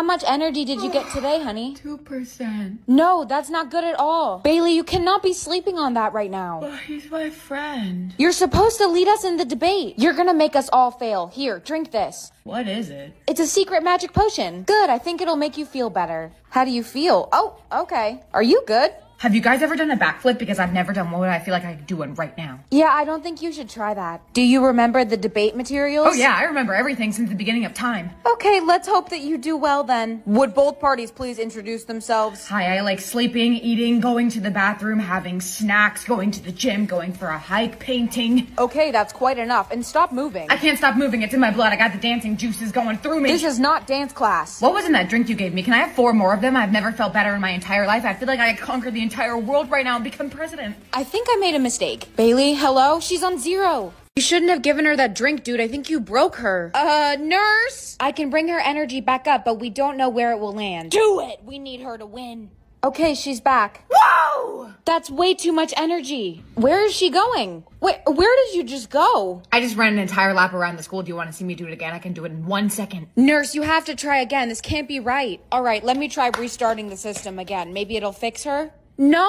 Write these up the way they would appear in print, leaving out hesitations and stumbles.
How much energy did you get today, honey? 2%. No, that's not good at all. Bailey, you cannot be sleeping on that right now. Well, he's my friend. You're supposed to lead us in the debate. You're gonna make us all fail. Here, drink this. What is it? It's a secret magic potion. Good, I think it'll make you feel better. How do you feel? Oh, okay. Are you good? Have you guys ever done a backflip? Because I've never done one. I feel like I could do one right now. Yeah, I don't think you should try that. Do you remember the debate materials? Oh yeah, I remember everything since the beginning of time. Okay, let's hope that you do well then. Would both parties please introduce themselves? Hi, I like sleeping, eating, going to the bathroom, having snacks, going to the gym, going for a hike, painting. Okay, that's quite enough. And stop moving. I can't stop moving. It's in my blood. I got the dancing juices going through me. This is not dance class. What was in that drink you gave me? Can I have 4 more of them? I've never felt better in my entire life. I feel like I conquered the entire world right now and become president. I think I made a mistake. Bailey, hello? She's on 0. You shouldn't have given her that drink, dude. I think you broke her. Nurse? I can bring her energy back up, but we don't know where it will land. Do it! We need her to win. Okay, she's back. Whoa! That's way too much energy. Where is she going? Wait, where did you just go? I just ran an entire lap around the school. Do you want to see me do it again? I can do it in 1 second. Nurse, you have to try again. This can't be right. All right, let me try restarting the system again. Maybe it'll fix her. No.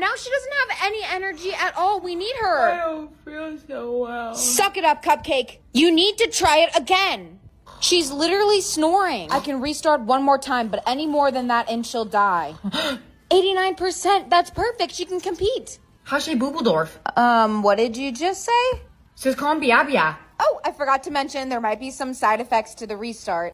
Now she doesn't have any energy at all. We need her. I don't feel so well. Suck it up, Cupcake. You need to try it again. She's literally snoring. I can restart one more time, but any more than that and she'll die. 89%. That's perfect. She can compete. Hashe Bubeldorf. What did you just say? Says calm biabia. Oh, I forgot to mention there might be some side effects to the restart.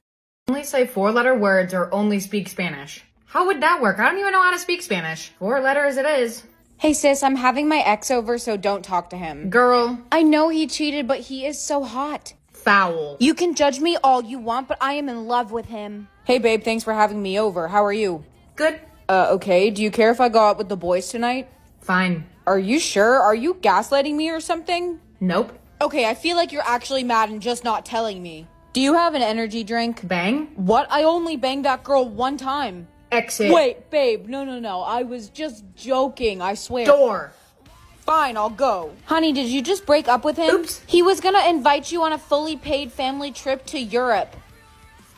Only say 4-letter words or only speak Spanish. How would that work? I don't even know how to speak Spanish. 4 letters it is. Hey sis, I'm having my ex over, so don't talk to him. Girl. I know he cheated, but he is so hot. Foul. You can judge me all you want, but I am in love with him. Hey babe, thanks for having me over. How are you? Good. Okay. Do you care if I go out with the boys tonight? Fine. Are you sure? Are you gaslighting me or something? Nope. Okay, I feel like you're actually mad and just not telling me. Do you have an energy drink? Bang? What? I only banged that girl 1 time. Exit. Wait, babe, no. I was just joking, I swear. Door. Fine, I'll go. Honey, did you just break up with him? Oops. He was gonna invite you on a fully paid family trip to Europe.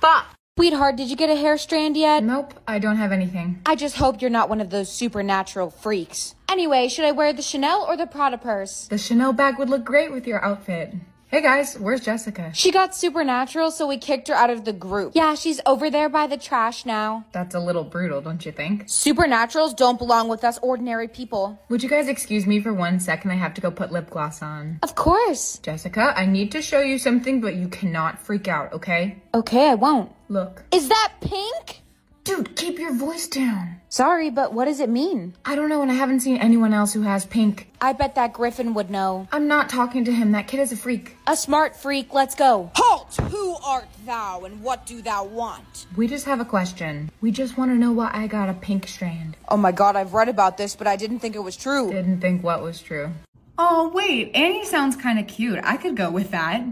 Fuck. Sweetheart, did you get a hair strand yet? Nope, I don't have anything. I just hope you're not one of those supernatural freaks. Anyway, should I wear the Chanel or the Prada purse? The Chanel bag would look great with your outfit. Hey guys, where's Jessica? She got supernatural, so we kicked her out of the group. Yeah, she's over there by the trash now. That's a little brutal, don't you think? Supernaturals don't belong with us ordinary people. Would you guys excuse me for 1 second? I have to go put lip gloss on. Of course. Jessica, I need to show you something, but you cannot freak out, okay? Okay, I won't. Look. Is that pink? Dude, keep your voice down. Sorry, but what does it mean? I don't know, and I haven't seen anyone else who has pink. I bet that Griffin would know. I'm not talking to him. That kid is a freak. A smart freak. Let's go. Halt! Who art thou, and what do thou want? We just have a question. We just want to know why I got a pink strand. Oh my god, I've read about this, but I didn't think it was true. Didn't think what was true? Oh, wait. Annie sounds kind of cute. I could go with that.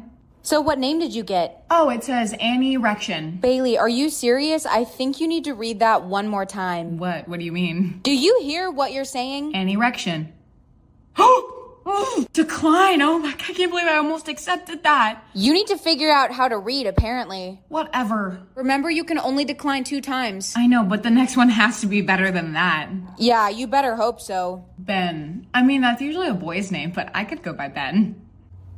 So what name did you get? Oh, it says Annie Rection. Bailey, are you serious? I think you need to read that one more time. What? What do you mean? Do you hear what you're saying? Annie Rection. Oh, decline. Oh my, I can't believe I almost accepted that. You need to figure out how to read, apparently. Whatever. Remember, you can only decline 2 times. I know, but the next one has to be better than that. Yeah, you better hope so. Ben. I mean, that's usually a boy's name, but I could go by Ben.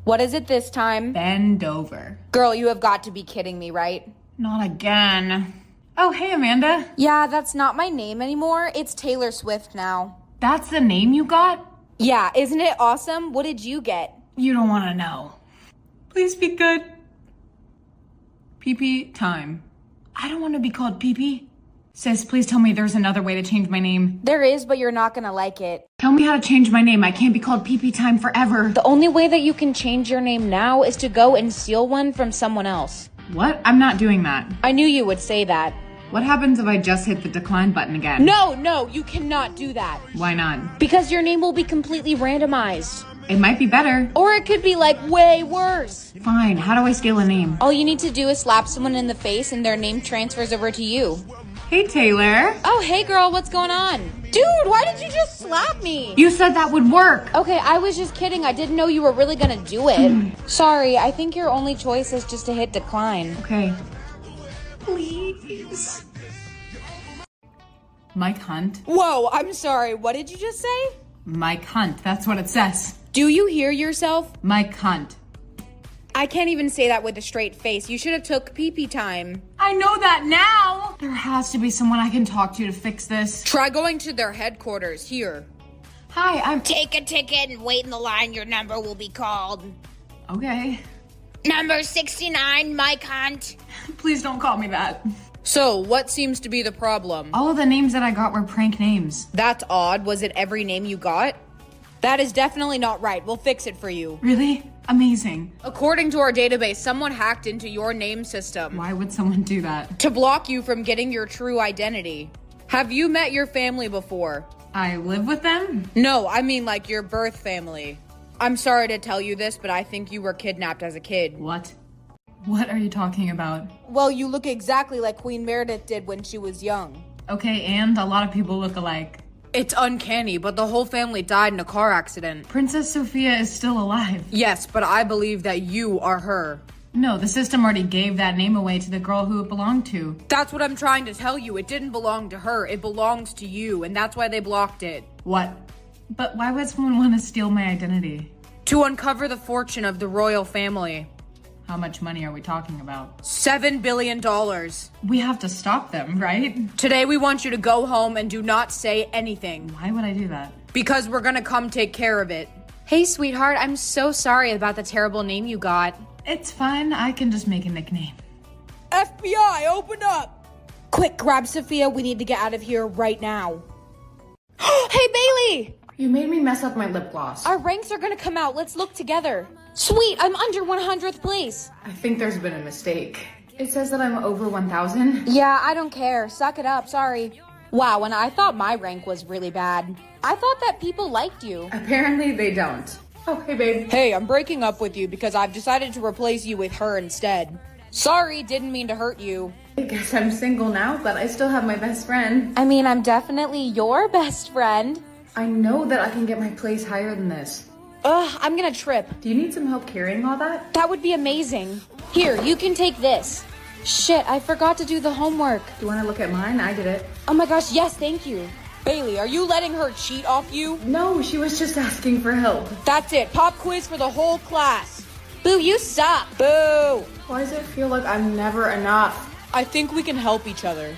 What is it this time? Bend over. Girl, you have got to be kidding me, right? Not again. Oh, hey, Amanda. Yeah, that's not my name anymore. It's Taylor Swift now. That's the name you got? Yeah, isn't it awesome? What did you get? You don't want to know. Please be good. PP time. I don't want to be called PP. Sis, please tell me there's another way to change my name. There is, but you're not going to like it. Tell me how to change my name. I can't be called PP Time forever. The only way that you can change your name now is to go and steal one from someone else. What? I'm not doing that. I knew you would say that. What happens if I just hit the decline button again? No, you cannot do that. Why not? Because your name will be completely randomized. It might be better. Or it could be, like, way worse. Fine. How do I steal a name? All you need to do is slap someone in the face and their name transfers over to you. Hey, Taylor. Oh, hey, girl. What's going on? Dude, why did you just slap me? You said that would work. Okay, I was just kidding. I didn't know you were really gonna do it. Sorry, I think your only choice is just to hit decline. Okay. please. Mike Hunt. Whoa, I'm sorry, what did you just say? Mike Hunt, that's what it says. Do you hear yourself? Mike Hunt. I can't even say that with a straight face. You should have took pee-pee time. I know that now. There has to be someone I can talk to fix this. Try going to their headquarters here. Hi, I'm— Take a ticket and wait in the line. Your number will be called. Okay. Number 69, Mike Hunt. Please don't call me that. So, what seems to be the problem? All of the names that I got were prank names. That's odd. Was it every name you got? That is definitely not right. We'll fix it for you. Really? Amazing. According to our database, someone hacked into your name system. Why would someone do that? To block you from getting your true identity. Have you met your family before? I live with them? No, I mean like your birth family. I'm sorry to tell you this, but I think you were kidnapped as a kid. What? What are you talking about? Well, you look exactly like Queen Meredith did when she was young. Okay, and a lot of people look alike. It's uncanny, but the whole family died in a car accident. Princess Sophia is still alive. Yes, but I believe that you are her. No, the system already gave that name away to the girl who it belonged to. That's what I'm trying to tell you. It didn't belong to her. It belongs to you, and that's why they blocked it. What? But why would someone want to steal my identity? To uncover the fortune of the royal family. How much money are we talking about? $7 billion. We have to stop them, right? Today we want you to go home and do not say anything. Why would I do that? Because we're gonna come take care of it. Hey, sweetheart, I'm so sorry about the terrible name you got. It's fine, I can just make a nickname. FBI, open up! Quick, grab Sophia, we need to get out of here right now. Hey, Bailey! You made me mess up my lip gloss. Our ranks are gonna come out, let's look together. Sweet, I'm under 100th place. I think there's been a mistake. It says that I'm over 1,000. Yeah, I don't care. Suck it up, sorry. Wow, and I thought my rank was really bad. I thought that people liked you. Apparently they don't. Oh, hey, babe. Hey, I'm breaking up with you because I've decided to replace you with her instead. Sorry, didn't mean to hurt you. I guess I'm single now, but I still have my best friend. I mean, I'm definitely your best friend. I know that I can get my place higher than this. Ugh, I'm gonna trip. Do you need some help carrying all that? That would be amazing. Here, you can take this. Shit, I forgot to do the homework. Do you wanna look at mine? I did it. Oh my gosh, yes, thank you. Bailey, are you letting her cheat off you? No, she was just asking for help. That's it, pop quiz for the whole class. Boo, you suck. Boo. Why does it feel like I'm never enough? I think we can help each other.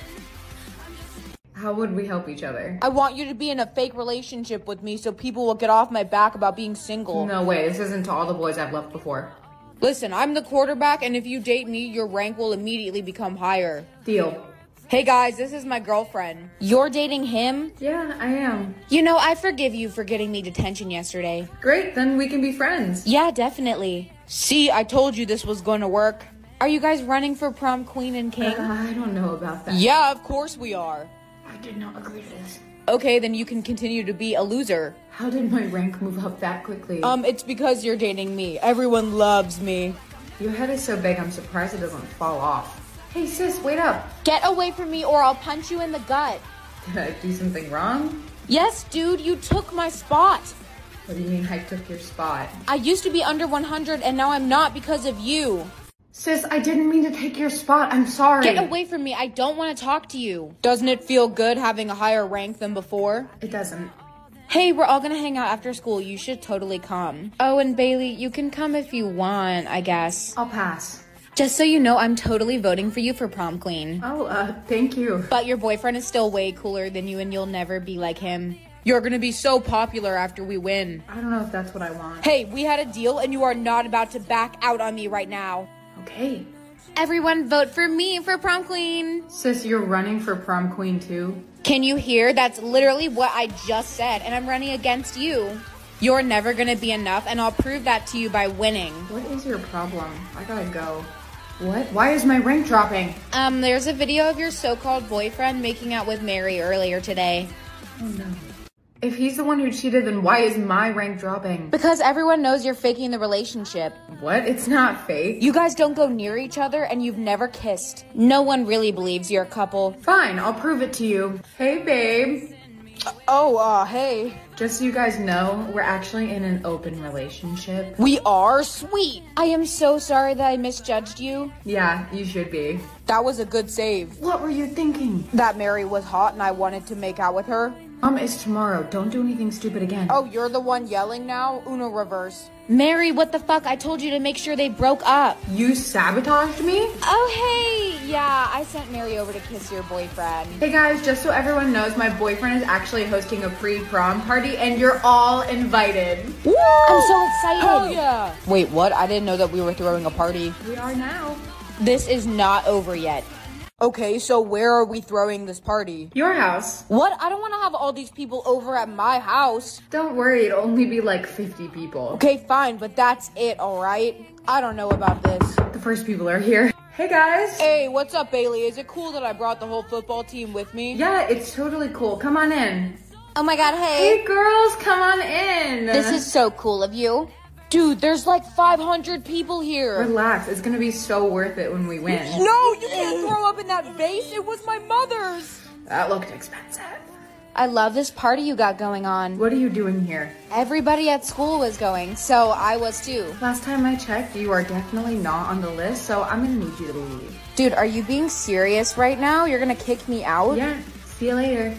How would we help each other? I want you to be in a fake relationship with me so people will get off my back about being single. No way, this isn't to all the boys I've left before. Listen, I'm the quarterback, and if you date me, your rank will immediately become higher. Deal. Hey guys, this is my girlfriend. You're dating him? Yeah, I am. You know, I forgive you for getting me detention yesterday. Great, then we can be friends. Yeah, definitely. See, I told you this was going to work. Are you guys running for prom queen and king? I don't know about that. Yeah, of course we are. I did not agree to this. Okay, then you can continue to be a loser. How did my rank move up that quickly? It's because you're dating me. Everyone loves me. Your head is so big, I'm surprised it doesn't fall off. Hey sis, wait up. Get away from me or I'll punch you in the gut. Did I do something wrong? Yes, dude, you took my spot. What do you mean I took your spot? I used to be under 100 and now I'm not because of you. Sis, I didn't mean to take your spot. I'm sorry. Get away from me. I don't want to talk to you. Doesn't it feel good having a higher rank than before? It doesn't. Hey, we're all going to hang out after school. You should totally come. Oh, and Bailey, you can come if you want, I guess. I'll pass. Just so you know, I'm totally voting for you for prom queen. Oh, thank you. But your boyfriend is still way cooler than you and you'll never be like him. You're gonna be so popular after we win. I don't know if that's what I want. Hey, we had a deal and you are not about to back out on me right now. Okay. Everyone vote for me for prom queen. Sis, you're running for prom queen too? Can you hear? That's literally what I just said, and I'm running against you. You're never gonna be enough, and I'll prove that to you by winning. What is your problem? I gotta go. What? Why is my rank dropping? There's a video of your so-called boyfriend making out with Mary earlier today. Oh no. If he's the one who cheated, then why is my rank dropping? Because everyone knows you're faking the relationship. What? It's not fake. You guys don't go near each other and you've never kissed. No one really believes you're a couple. Fine, I'll prove it to you. Hey, babe. Hey. Just so you guys know, we're actually in an open relationship. We are? Sweet. I am so sorry that I misjudged you. Yeah, you should be. That was a good save. What were you thinking? That Mary was hot and I wanted to make out with her. It's tomorrow. Don't do anything stupid again. Oh, you're the one yelling now? Uno reverse. Mary, what the fuck? I told you to make sure they broke up. You sabotaged me? Oh, hey. Yeah, I sent Mary over to kiss your boyfriend. Hey, guys, just so everyone knows, my boyfriend is actually hosting a free prom party, and you're all invited. Woo! I'm so excited. Hell yeah. Wait, what? I didn't know that we were throwing a party. We are now. This is not over yet. Okay, so where are we throwing this party? Your house. What? I don't want to have all these people over at my house. Don't worry, it'll only be like 50 people. Okay, fine, but that's it, all right? I don't know about this. The first people are here. Hey, guys. Hey, what's up, Bailey? Is it cool that I brought the whole football team with me? Yeah, it's totally cool. Come on in. Oh my god, hey. Hey, girls, come on in. This is so cool of you. Dude, there's like 500 people here. Relax, it's gonna be so worth it when we win. No, you can't throw up in that vase. It was my mother's. That looked expensive. I love this party you got going on. What are you doing here? Everybody at school was going, so I was too. Last time I checked, you are definitely not on the list, so I'm gonna need you to leave. Dude, are you being serious right now? You're gonna kick me out? Yeah, see you later.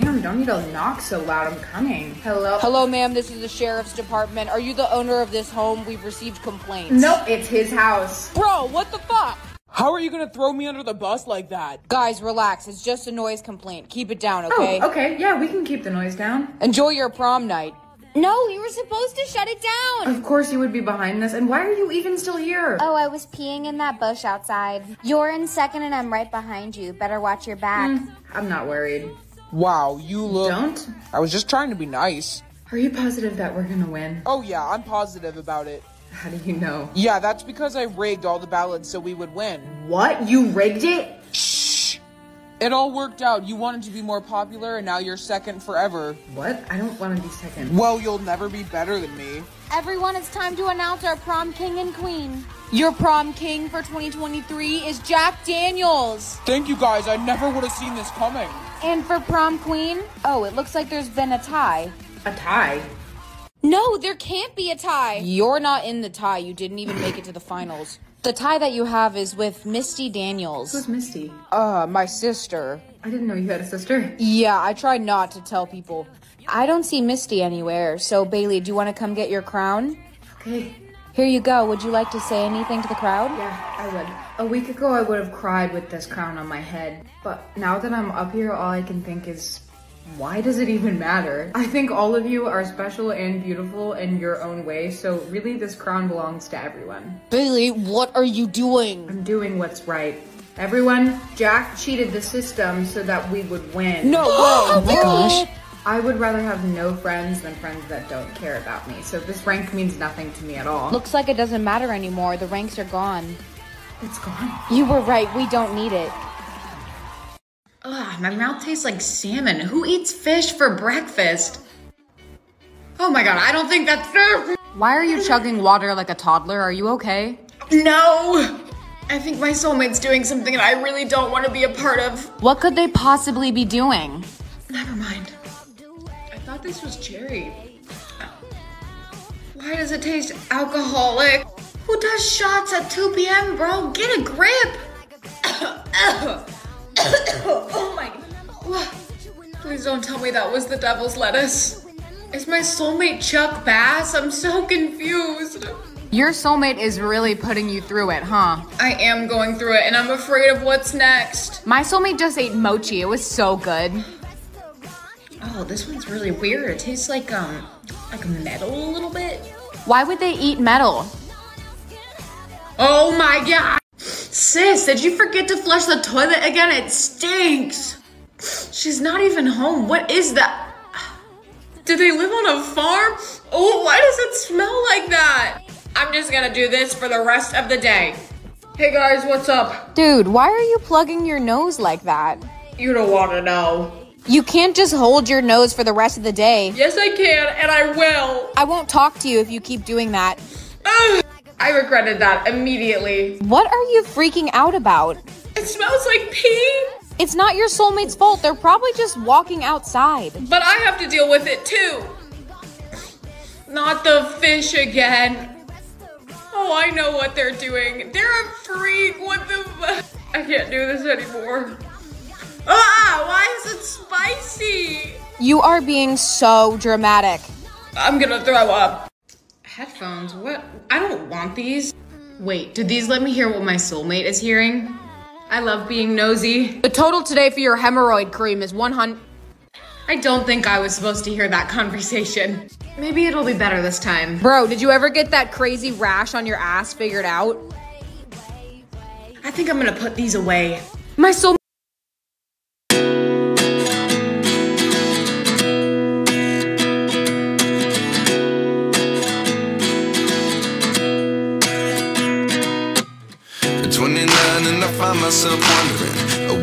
Damn, don't need to knock so loud. I'm coming. Hello? Hello, ma'am. This is the sheriff's department. Are you the owner of this home? We've received complaints. Nope, it's his house. Bro, what the fuck? How are you gonna throw me under the bus like that? Guys, relax. It's just a noise complaint. Keep it down, okay? Oh, okay. Yeah, we can keep the noise down. Enjoy your prom night. No, you were supposed to shut it down. Of course you would be behind this, and why are you even still here? Oh, I was peeing in that bush outside. You're in second, and I'm right behind you. Better watch your back. I'm not worried. Wow, you look... Don't? I was just trying to be nice. Are you positive that we're gonna win? Oh yeah, I'm positive about it. How do you know? Yeah, that's because I rigged all the ballots so we would win. What? You rigged it? Shh! It all worked out. You wanted to be more popular and now you're second forever. What? I don't want to be second. Well, you'll never be better than me. Everyone, it's time to announce our prom king and queen. Your prom king for 2023 is Jack Daniels. Thank you guys, I never would have seen this coming. And for prom queen, oh, it looks like there's been a tie. A tie? No, there can't be a tie. You're not in the tie. You didn't even make it to the finals. The tie that you have is with Misty Daniels. Who's Misty? My sister. I didn't know you had a sister. Yeah, I try not to tell people. I don't see Misty anywhere. So, Bailey, do you want to come get your crown? Okay. Here you go. Would you like to say anything to the crowd? Yeah, I would. A week ago, I would have cried with this crown on my head. But now that I'm up here, all I can think is, why does it even matter? I think all of you are special and beautiful in your own way. So really, this crown belongs to everyone. Bailey, what are you doing? I'm doing what's right. Everyone, Jack cheated the system so that we would win. No, whoa, gosh. I would rather have no friends than friends that don't care about me. So this rank means nothing to me at all. Looks like it doesn't matter anymore. The ranks are gone. It's gone? You were right. We don't need it. Ugh, my mouth tastes like salmon. Who eats fish for breakfast? Oh my god, I don't think that's fair. Why are you chugging water like a toddler? Are you okay? No! I think my soulmate's doing something that I really don't want to be a part of. What could they possibly be doing? Never mind. I thought this was cherry. Why does it taste alcoholic? Who does shots at 2 p.m., bro? Get a grip! Oh my... Please don't tell me that was the devil's lettuce. Is my soulmate Chuck Bass? I'm so confused. Your soulmate is really putting you through it, huh? I am going through it, and I'm afraid of what's next. My soulmate just ate mochi. It was so good. Oh, this one's really weird. It tastes like metal a little bit. Why would they eat metal? Oh my god! Sis, did you forget to flush the toilet again? It stinks! She's not even home. What is that? Do they live on a farm? Oh, why does it smell like that? I'm just gonna do this for the rest of the day. Hey guys, what's up? Dude, why are you plugging your nose like that? You don't wanna know. You can't just hold your nose for the rest of the day. Yes, I can, and I will. I won't talk to you if you keep doing that. Ugh, I regretted that immediately. What are you freaking out about? It smells like pee. It's not your soulmate's fault. They're probably just walking outside. But I have to deal with it too. Not the fish again. Oh, I know what they're doing. They're a freak. What the f- I can't do this anymore. Ah, why is it spicy? You are being so dramatic. I'm gonna throw up. Headphones, what? I don't want these. Wait, did these let me hear what my soulmate is hearing? I love being nosy. The total today for your hemorrhoid cream is 100. I don't think I was supposed to hear that conversation. Maybe it'll be better this time. Bro, did you ever get that crazy rash on your ass figured out? I think I'm gonna put these away. My soulmate. Myself wondering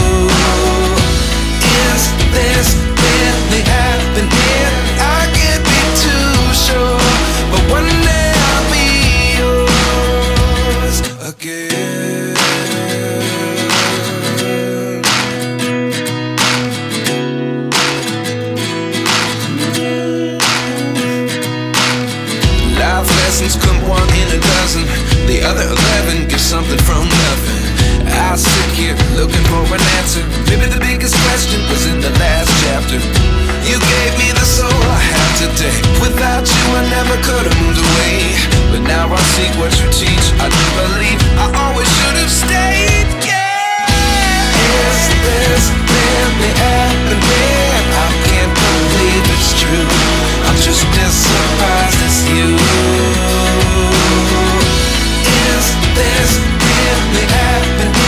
This really happening? I can't be too sure, but one day I'll be yours again. Life lessons come one in a dozen, the other 11 get something from nothing. I sit here looking for an answer. Maybe the biggest question was in the last chapter. You gave me the soul I have today. Without you I never could have moved away. But now I see what you teach. I do believe I always should have stayed. Yeah. Is this really happening? I can't believe it's true. I'm just as surprised as you. Is this really happening?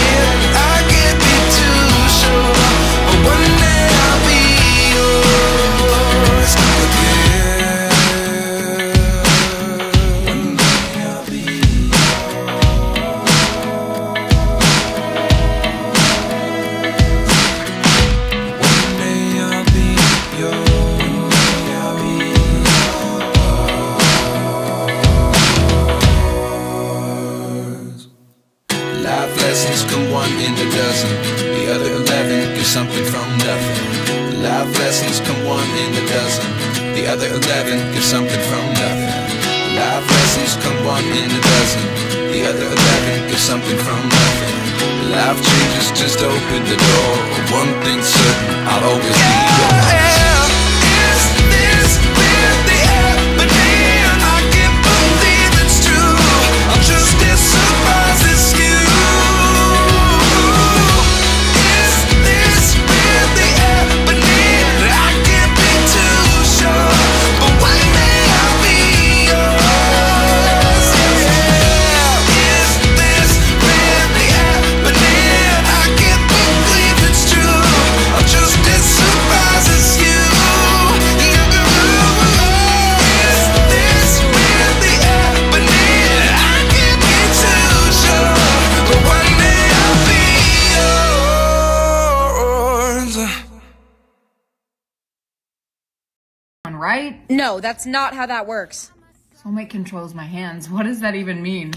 No, that's not how that works. Soulmate controls my hands. What does that even mean?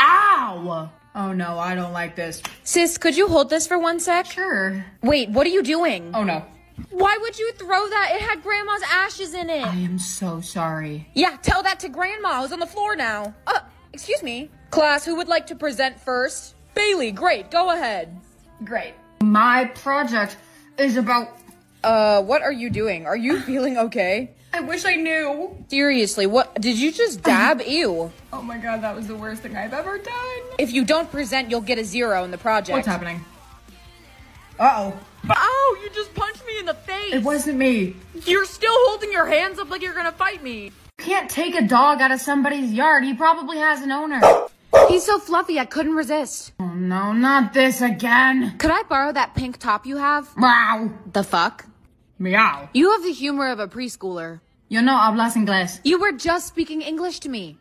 Ow! Oh no, I don't like this. Sis, could you hold this for one sec? Sure. Wait, what are you doing? Oh no. Why would you throw that? It had Grandma's ashes in it. I am so sorry. Yeah, tell that to Grandma, who's on the floor now. Excuse me. Class, who would like to present first? Bailey, great, go ahead. Great. My project is about... what are you doing? Are you feeling okay? I wish I knew. Seriously, what? Did you just dab? Ew. Oh my god, that was the worst thing I've ever done. If you don't present, you'll get a 0 in the project. What's happening? Uh-oh. Oh, you just punched me in the face. It wasn't me. You're still holding your hands up like you're gonna fight me. You can't take a dog out of somebody's yard. He probably has an owner. He's so fluffy, I couldn't resist. Oh no, not this again. Could I borrow that pink top you have? Wow. The fuck? Meow. You have the humor of a preschooler. Yo no hablas inglés. You were just speaking English to me.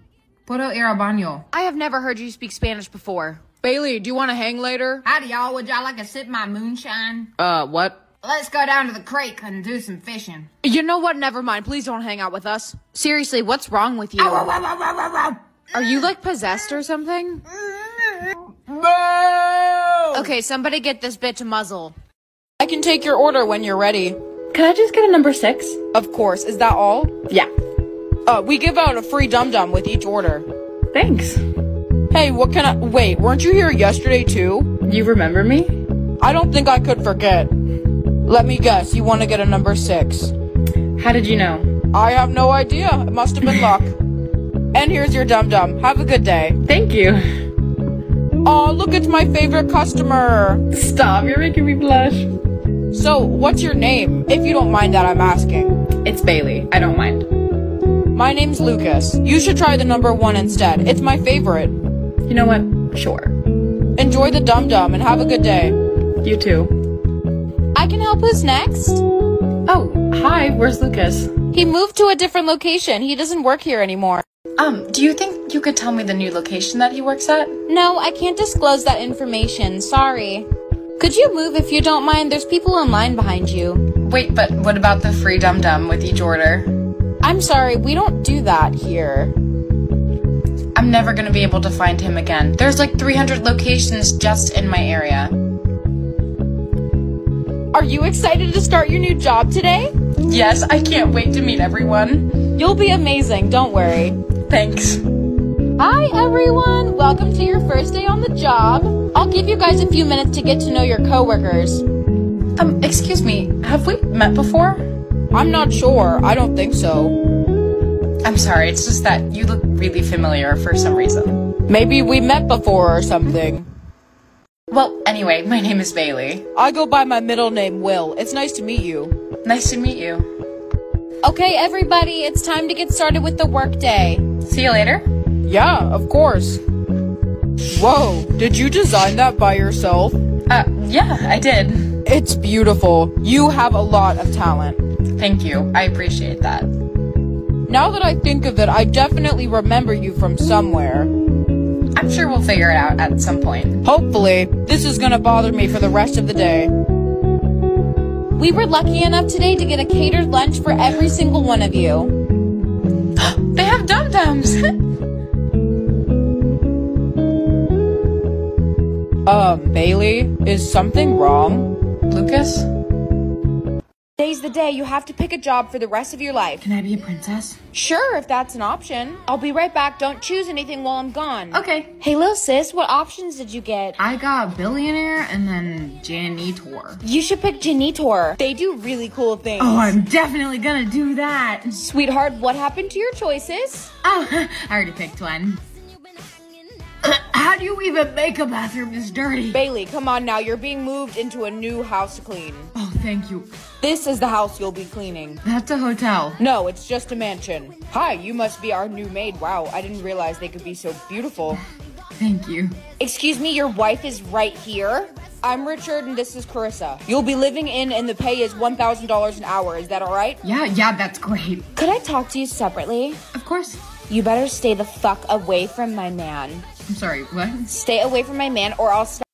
Puedo ir al baño. I have never heard you speak Spanish before. Bailey, do you want to hang later? Howdy y'all, would y'all like to sip my moonshine? What? Let's go down to the creek and do some fishing. You know what, never mind. Please don't hang out with us. Seriously, what's wrong with you? Ow, ow, ow, ow, ow, ow. Are you like possessed or something? No! Okay, somebody get this bitch a muzzle. I can take your order when you're ready. Could I just get a number 6? Of course. Is that all? Yeah. We give out a free dum-dum with each order. Thanks. Hey, what can I- Wait, weren't you here yesterday too? You remember me? I don't think I could forget. Let me guess, you want to get a number 6. How did you know? I have no idea. It must have been luck. And here's your dum-dum. Have a good day. Thank you. Aw, look, it's my favorite customer. Stop, you're making me blush. So, what's your name? If you don't mind that I'm asking. It's Bailey. I don't mind. My name's Lucas. You should try the number 1 instead. It's my favorite. You know what? Sure. Enjoy the dum-dum and have a good day. You too. I can help. Who's next? Oh, hi. Where's Lucas? He moved to a different location. He doesn't work here anymore. Do you think you could tell me the new location that he works at? No, I can't disclose that information. Sorry. Could you move if you don't mind? There's people in line behind you. Wait, but what about the free dum-dum with each order? I'm sorry, we don't do that here. I'm never gonna be able to find him again. There's like 300 locations just in my area. Are you excited to start your new job today? Yes, I can't wait to meet everyone. You'll be amazing, don't worry. Thanks. Hi everyone, welcome to your first day on the job. I'll give you guys a few minutes to get to know your coworkers. Excuse me, have we met before? I'm not sure, I don't think so. I'm sorry, it's just that you look really familiar for some reason. Maybe we met before or something. Well, anyway, my name is Bailey. I go by my middle name, Will. It's nice to meet you. Nice to meet you. Okay, everybody, it's time to get started with the workday. See you later. Yeah, of course. Whoa, did you design that by yourself? Yeah, I did. It's beautiful. You have a lot of talent. Thank you. I appreciate that. Now that I think of it, I definitely remember you from somewhere. I'm sure we'll figure it out at some point. Hopefully. This is gonna bother me for the rest of the day. We were lucky enough today to get a catered lunch for every single one of you. They have dum-dums! Bailey, is something wrong? Lucas? Today's the day. You have to pick a job for the rest of your life. Can I be a princess? Sure, if that's an option. I'll be right back. Don't choose anything while I'm gone. Okay. Hey, little sis, what options did you get? I got billionaire and then janitor. You should pick janitor. They do really cool things. Oh, I'm definitely gonna do that. Sweetheart, what happened to your choices? Oh, I already picked one. How do you even make a bathroom this dirty? Bailey, come on now. You're being moved into a new house to clean. Oh, thank you. This is the house you'll be cleaning. That's a hotel. No, it's just a mansion. Hi, you must be our new maid. Wow, I didn't realize they could be so beautiful. Thank you. Excuse me, your wife is right here. I'm Richard and this is Carissa. You'll be living in and the pay is $1,000 an hour. Is that all right? Yeah, that's great. Could I talk to you separately? Of course. You better stay the fuck away from my man. I'm sorry, what? Stay away from my man or I'll stop.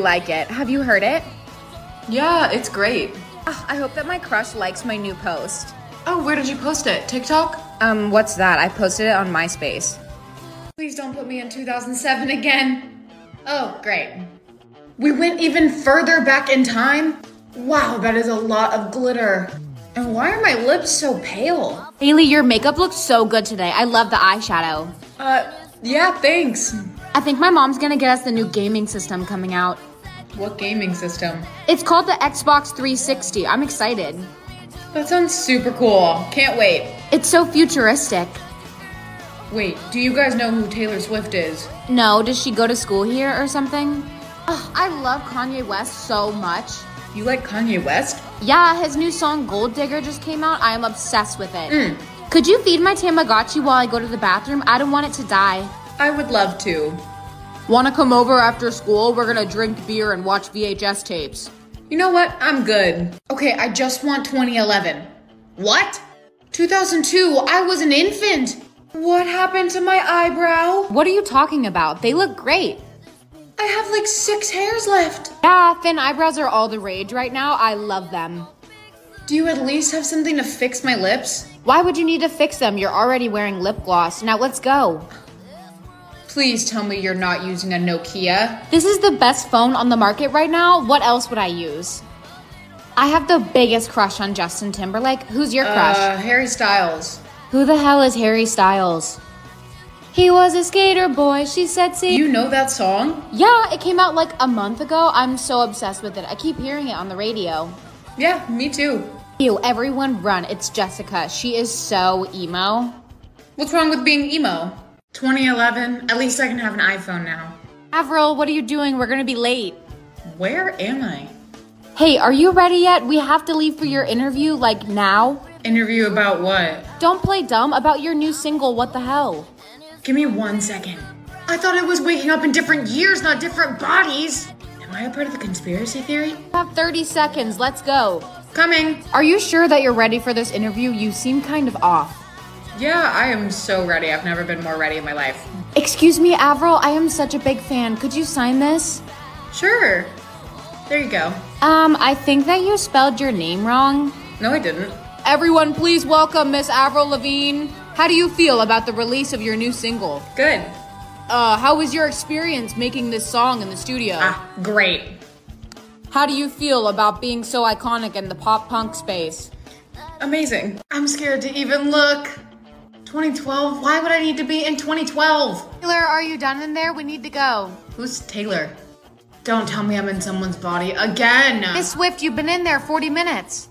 like it. Have you heard it? Yeah, it's great. I hope that my crush likes my new post. Oh, where did you post it? TikTok? What's that? I posted it on MySpace. Please don't put me in 2007 again. Oh, great. We went even further back in time? Wow, that is a lot of glitter. And why are my lips so pale? Haley, your makeup looks so good today. I love the eyeshadow. Yeah, thanks. I think my mom's gonna get us the new gaming system coming out. What gaming system? It's called the Xbox 360. I'm excited. That sounds super cool. Can't wait. It's so futuristic. Wait, do you guys know who Taylor Swift is? No, does she go to school here or something? Oh, I love Kanye West so much. You like Kanye West? Yeah, his new song Gold Digger just came out. I am obsessed with it. Could you feed my Tamagotchi while I go to the bathroom? I don't want it to die. I would love to. Wanna come over after school? We're gonna drink beer and watch VHS tapes. You know what? I'm good. Okay, I just want 2011. What? 2002, I was an infant. What happened to my eyebrow? What are you talking about? They look great. I have like 6 hairs left. Yeah, thin eyebrows are all the rage right now. I love them. Do you at least have something to fix my lips? Why would you need to fix them? You're already wearing lip gloss. Now let's go. Please tell me you're not using a Nokia. This is the best phone on the market right now. What else would I use? I have the biggest crush on Justin Timberlake. Who's your crush? Harry Styles. Who the hell is Harry Styles? He was a skater boy, she said, see. You know that song? Yeah, it came out like a month ago. I'm so obsessed with it. I keep hearing it on the radio. Yeah, me too. Ew, everyone run. It's Jessica. She is so emo. What's wrong with being emo? 2011. At least I can have an iPhone now. Avril, what are you doing? We're going to be late. Where am I? Hey, are you ready yet? We have to leave for your interview, like now. Interview about what? Don't play dumb, about your new single, What the Hell. Give me 1 second. I thought I was waking up in different years, not different bodies. Am I a part of the conspiracy theory? You have 30 seconds. Let's go. Coming. Are you sure that you're ready for this interview? You seem kind of off. Yeah, I am so ready. I've never been more ready in my life. Excuse me, Avril. I am such a big fan. Could you sign this? Sure. There you go. I think that you spelled your name wrong. No, I didn't. Everyone, please welcome Miss Avril Lavigne. How do you feel about the release of your new single? Good. How was your experience making this song in the studio? Great. How do you feel about being so iconic in the pop punk space? Amazing. I'm scared to even look. 2012? Why would I need to be in 2012? Taylor, are you done in there? We need to go. Who's Taylor? Don't tell me I'm in someone's body again. Miss Swift, you've been in there 40 minutes.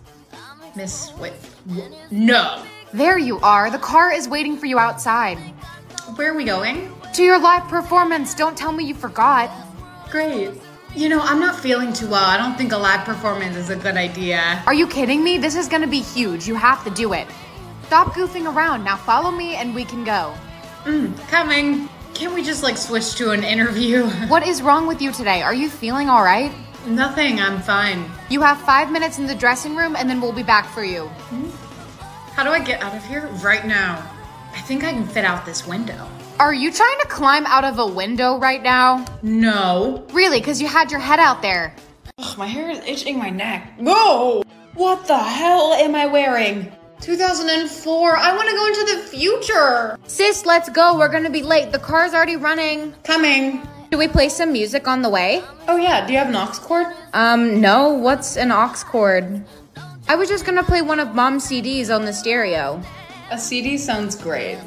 Miss Swift. No. There you are. The car is waiting for you outside. Where are we going? To your live performance. Don't tell me you forgot. Great. You know, I'm not feeling too well. I don't think a live performance is a good idea. Are you kidding me? This is going to be huge. You have to do it. Stop goofing around. Now follow me and we can go. Coming. Can't we just like switch to an interview? What is wrong with you today? Are you feeling all right? Nothing. I'm fine. You have 5 minutes in the dressing room and then we'll be back for you. How do I get out of here right now? I think I can fit out this window. Are you trying to climb out of a window right now? No. Really? Because you had your head out there. Ugh, my hair is itching my neck. Whoa! What the hell am I wearing? 2004. I want to go into the future. Sis, let's go. We're going to be late. The car's already running. Coming. Should we play some music on the way? Oh, yeah. Do you have an aux cord? No. What's an aux cord? I was just gonna play one of Mom's CDs on the stereo. A CD sounds great.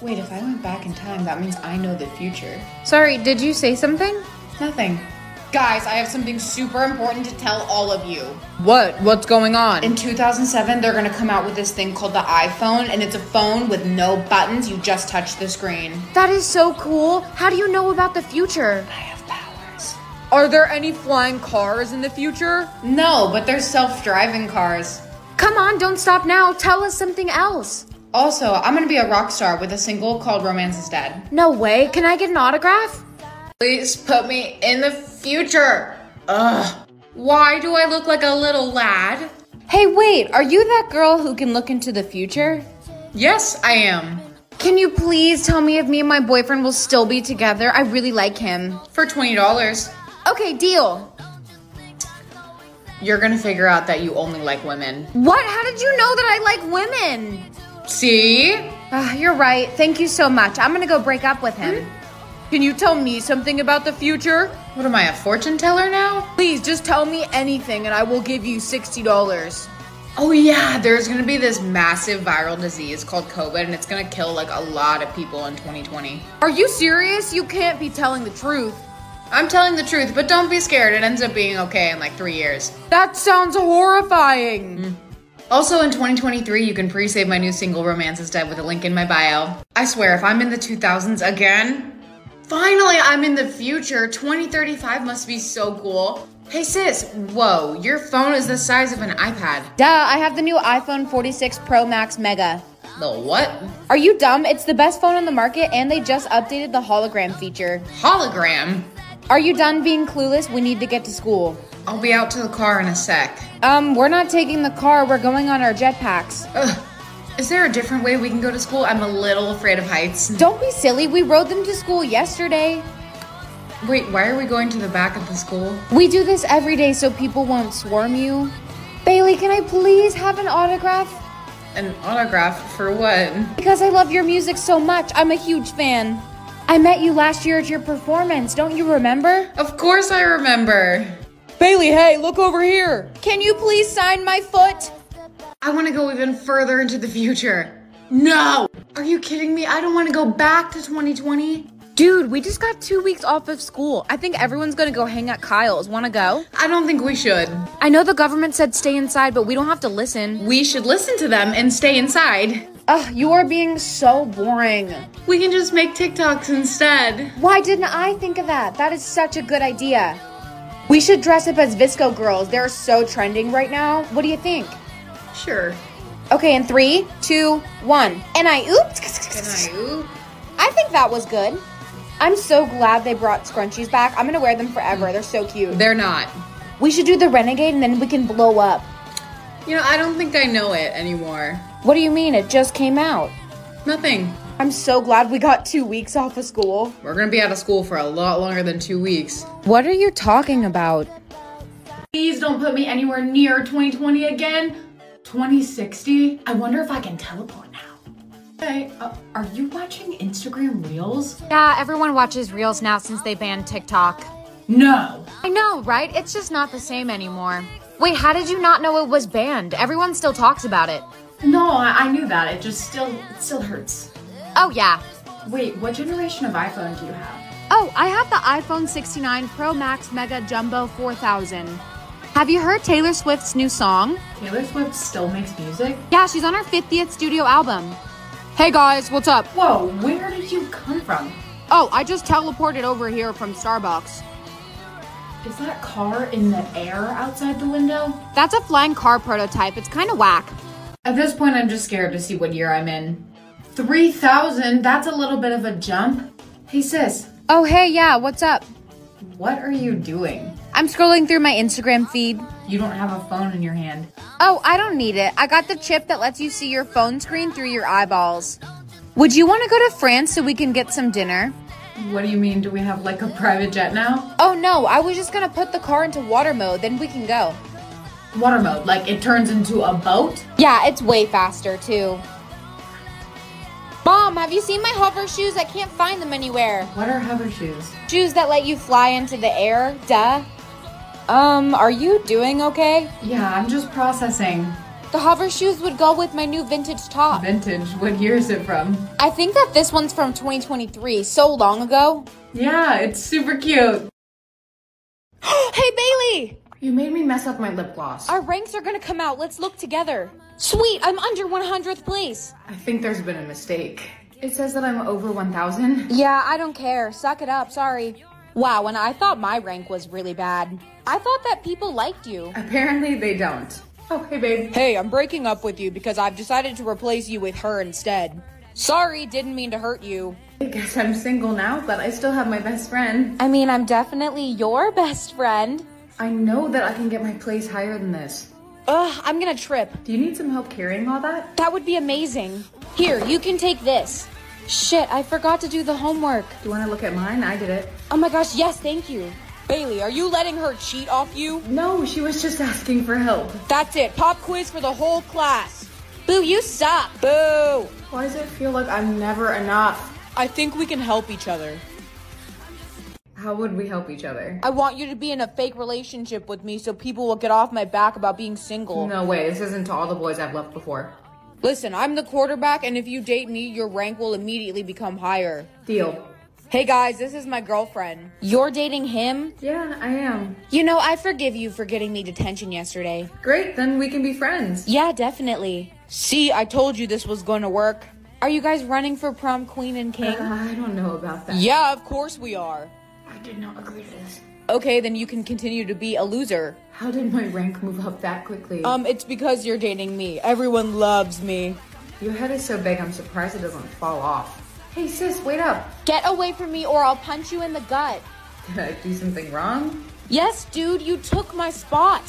Wait, if I went back in time, that means I know the future. Sorry, did you say something? Nothing. Guys, I have something super important to tell all of you. What? What's going on? In 2007, they're gonna come out with this thing called the iPhone, and it's a phone with no buttons. You just touch the screen. That is so cool. How do you know about the future? I have power. Are there any flying cars in the future? No, but there's self-driving cars. Come on, don't stop now. Tell us something else. Also, I'm going to be a rock star with a single called Romance is Dead. No way. Can I get an autograph? Please put me in the future. Ugh. Why do I look like a little lad? Hey, wait. Are you that girl who can look into the future? Yes, I am. Can you please tell me if me and my boyfriend will still be together? I really like him. For $20. Okay, deal. You're gonna figure out that you only like women. What? How did you know that I like women? See? You're right. Thank you so much. I'm gonna go break up with him. Mm-hmm. Can you tell me something about the future? What am I, a fortune teller now? Please, just tell me anything and I will give you $60. Oh yeah, there's gonna be this massive viral disease called COVID and it's gonna kill like a lot of people in 2020. Are you serious? You can't be telling the truth. I'm telling the truth, but don't be scared. It ends up being okay in like 3 years. That sounds horrifying. Mm. Also in 2023, you can pre-save my new single Romance is Dead with a link in my bio. I swear, if I'm in the 2000s again, finally I'm in the future. 2035 must be so cool. Hey sis, whoa, your phone is the size of an iPad. Duh, I have the new iPhone 46 Pro Max Mega. The what? Are you dumb? It's the best phone on the market and they just updated the hologram feature. Hologram? Are you done being clueless? We need to get to school. I'll be out to the car in a sec. We're not taking the car, we're going on our jetpacks. Ugh. Is there a different way we can go to school? I'm a little afraid of heights. Don't be silly, we rode them to school yesterday. Wait, why are we going to the back of the school? We do this every day so people won't swarm you. Bailey, can I please have an autograph? An autograph for what? Because I love your music so much. I'm a huge fan. I met you last year at your performance. Don't you remember? Of course I remember. Bailey, hey, look over here. Can you please sign my foot? I want to go even further into the future. No! Are you kidding me? I don't want to go back to 2020. Dude, we just got 2 weeks off of school. I think everyone's gonna go hang at Kyle's. Wanna go? I don't think we should. I know the government said stay inside, but we don't have to listen. We should listen to them and stay inside. Ugh, you are being so boring. We can just make TikToks instead. Why didn't I think of that? That is such a good idea. We should dress up as VSCO girls. They're so trending right now. What do you think? Sure. Okay, in 3, 2, 1. And I ooped. And I ooped. I think that was good. I'm so glad they brought scrunchies back. I'm gonna wear them forever. They're so cute. They're not. We should do the Renegade and then we can blow up. You know, I don't think I know it anymore. What do you mean? It just came out. Nothing. I'm so glad we got 2 weeks off of school. We're gonna be out of school for a lot longer than 2 weeks. What are you talking about? Please don't put me anywhere near 2020 again. 2060? I wonder if I can teleport now. Hey, are you watching Instagram Reels? Yeah, everyone watches Reels now since they banned TikTok. No. I know, right? It's just not the same anymore. Wait, how did you not know it was banned? Everyone still talks about it. No, I knew that. It just still hurts. Oh, yeah. Wait, what generation of iPhone do you have? Oh, I have the iPhone 69 Pro Max Mega Jumbo 4000. Have you heard Taylor Swift's new song? Taylor Swift still makes music? Yeah, she's on her 50th studio album. Hey guys, what's up? Whoa, where did you come from? Oh, I just teleported over here from Starbucks. Is that car in the air outside the window? That's a flying car prototype. It's kind of whack. At this point, I'm just scared to see what year I'm in. 3,000? That's a little bit of a jump. Hey sis. Oh, hey, yeah, what's up? What are you doing? I'm scrolling through my Instagram feed. You don't have a phone in your hand. Oh, I don't need it. I got the chip that lets you see your phone screen through your eyeballs. Would you want to go to France so we can get some dinner? What do you mean? Do we have like a private jet now? Oh no, I was just gonna put the car into water mode, then we can go. Water mode? Like it turns into a boat? Yeah, it's way faster too. Mom, have you seen my hover shoes? I can't find them anywhere. What are hover shoes? Shoes that let you fly into the air, duh. Are you doing okay? Yeah, I'm just processing. The hover shoes would go with my new vintage top. Vintage? What year is it from? I think that this one's from 2023, so long ago. Yeah, it's super cute. Hey, Bailey! You made me mess up my lip gloss. Our ranks are gonna come out. Let's look together. Sweet, I'm under 100th place. I think there's been a mistake. It says that I'm over 1,000. Yeah, I don't care. Suck it up, sorry. Wow, and I thought my rank was really bad. I thought that people liked you. Apparently they don't. Oh, hey babe. Hey, I'm breaking up with you because I've decided to replace you with her instead. Sorry, didn't mean to hurt you. I guess I'm single now, but I still have my best friend. I mean, I'm definitely your best friend. I know that I can get my place higher than this. Ugh, I'm gonna trip. Do you need some help carrying all that? That would be amazing. Here, you can take this. Shit, I forgot to do the homework. Do you want to look at mine? I did it. Oh my gosh, yes, thank you. Bailey, are you letting her cheat off you? No, she was just asking for help. That's it. Pop quiz for the whole class. Boo, you suck. Boo. Why does it feel like I'm never enough? I think we can help each other. How would we help each other? I want you to be in a fake relationship with me so people will get off my back about being single. No way, this isn't to all the boys I've left before. Listen, I'm the quarterback, and if you date me, your rank will immediately become higher. Deal. Hey guys, this is my girlfriend. You're dating him? Yeah, I am. You know, I forgive you for getting me detention yesterday. Great, then we can be friends. Yeah, definitely. See, I told you this was going to work. Are you guys running for prom queen and king? I don't know about that. Yeah, of course we are. I did not agree to this. Okay, then you can continue to be a loser. How did my rank move up that quickly? It's because you're dating me. Everyone loves me. Your head is so big, I'm surprised it doesn't fall off. Hey sis, wait up. Get away from me or I'll punch you in the gut. Did I do something wrong? Yes, dude, you took my spot.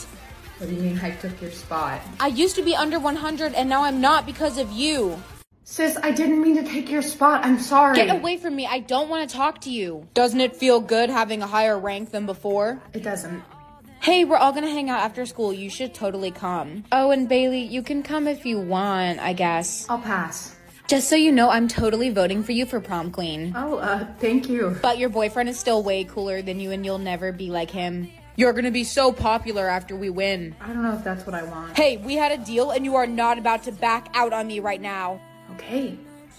What do you mean I took your spot? I used to be under 100 and now I'm not because of you. Sis, I didn't mean to take your spot. I'm sorry. Get away from me. I don't want to talk to you. Doesn't it feel good having a higher rank than before? It doesn't. Hey, we're all going to hang out after school. You should totally come. Oh, and Bailey, you can come if you want, I guess. I'll pass. Just so you know, I'm totally voting for you for prom queen. Oh, thank you. But your boyfriend is still way cooler than you and you'll never be like him. You're going to be so popular after we win. I don't know if that's what I want. Hey, we had a deal and you are not about to back out on me right now. Okay.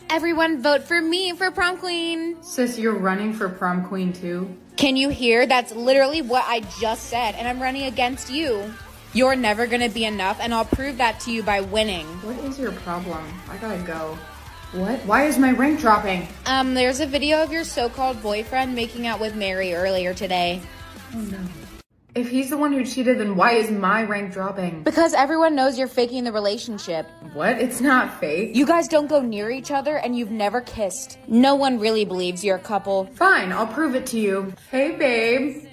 Everyone vote for me for prom queen. Sis, you're running for prom queen too? Can you hear? That's literally what I just said, and I'm running against you. You're never gonna be enough, and I'll prove that to you by winning. What is your problem? I gotta go. What? Why is my rank dropping? There's a video of your so-called boyfriend making out with Mary earlier today. Oh no. If he's the one who cheated, then why is my rank dropping? Because everyone knows you're faking the relationship. What? It's not fake. You guys don't go near each other and you've never kissed. No one really believes you're a couple. Fine, I'll prove it to you. Hey, babe.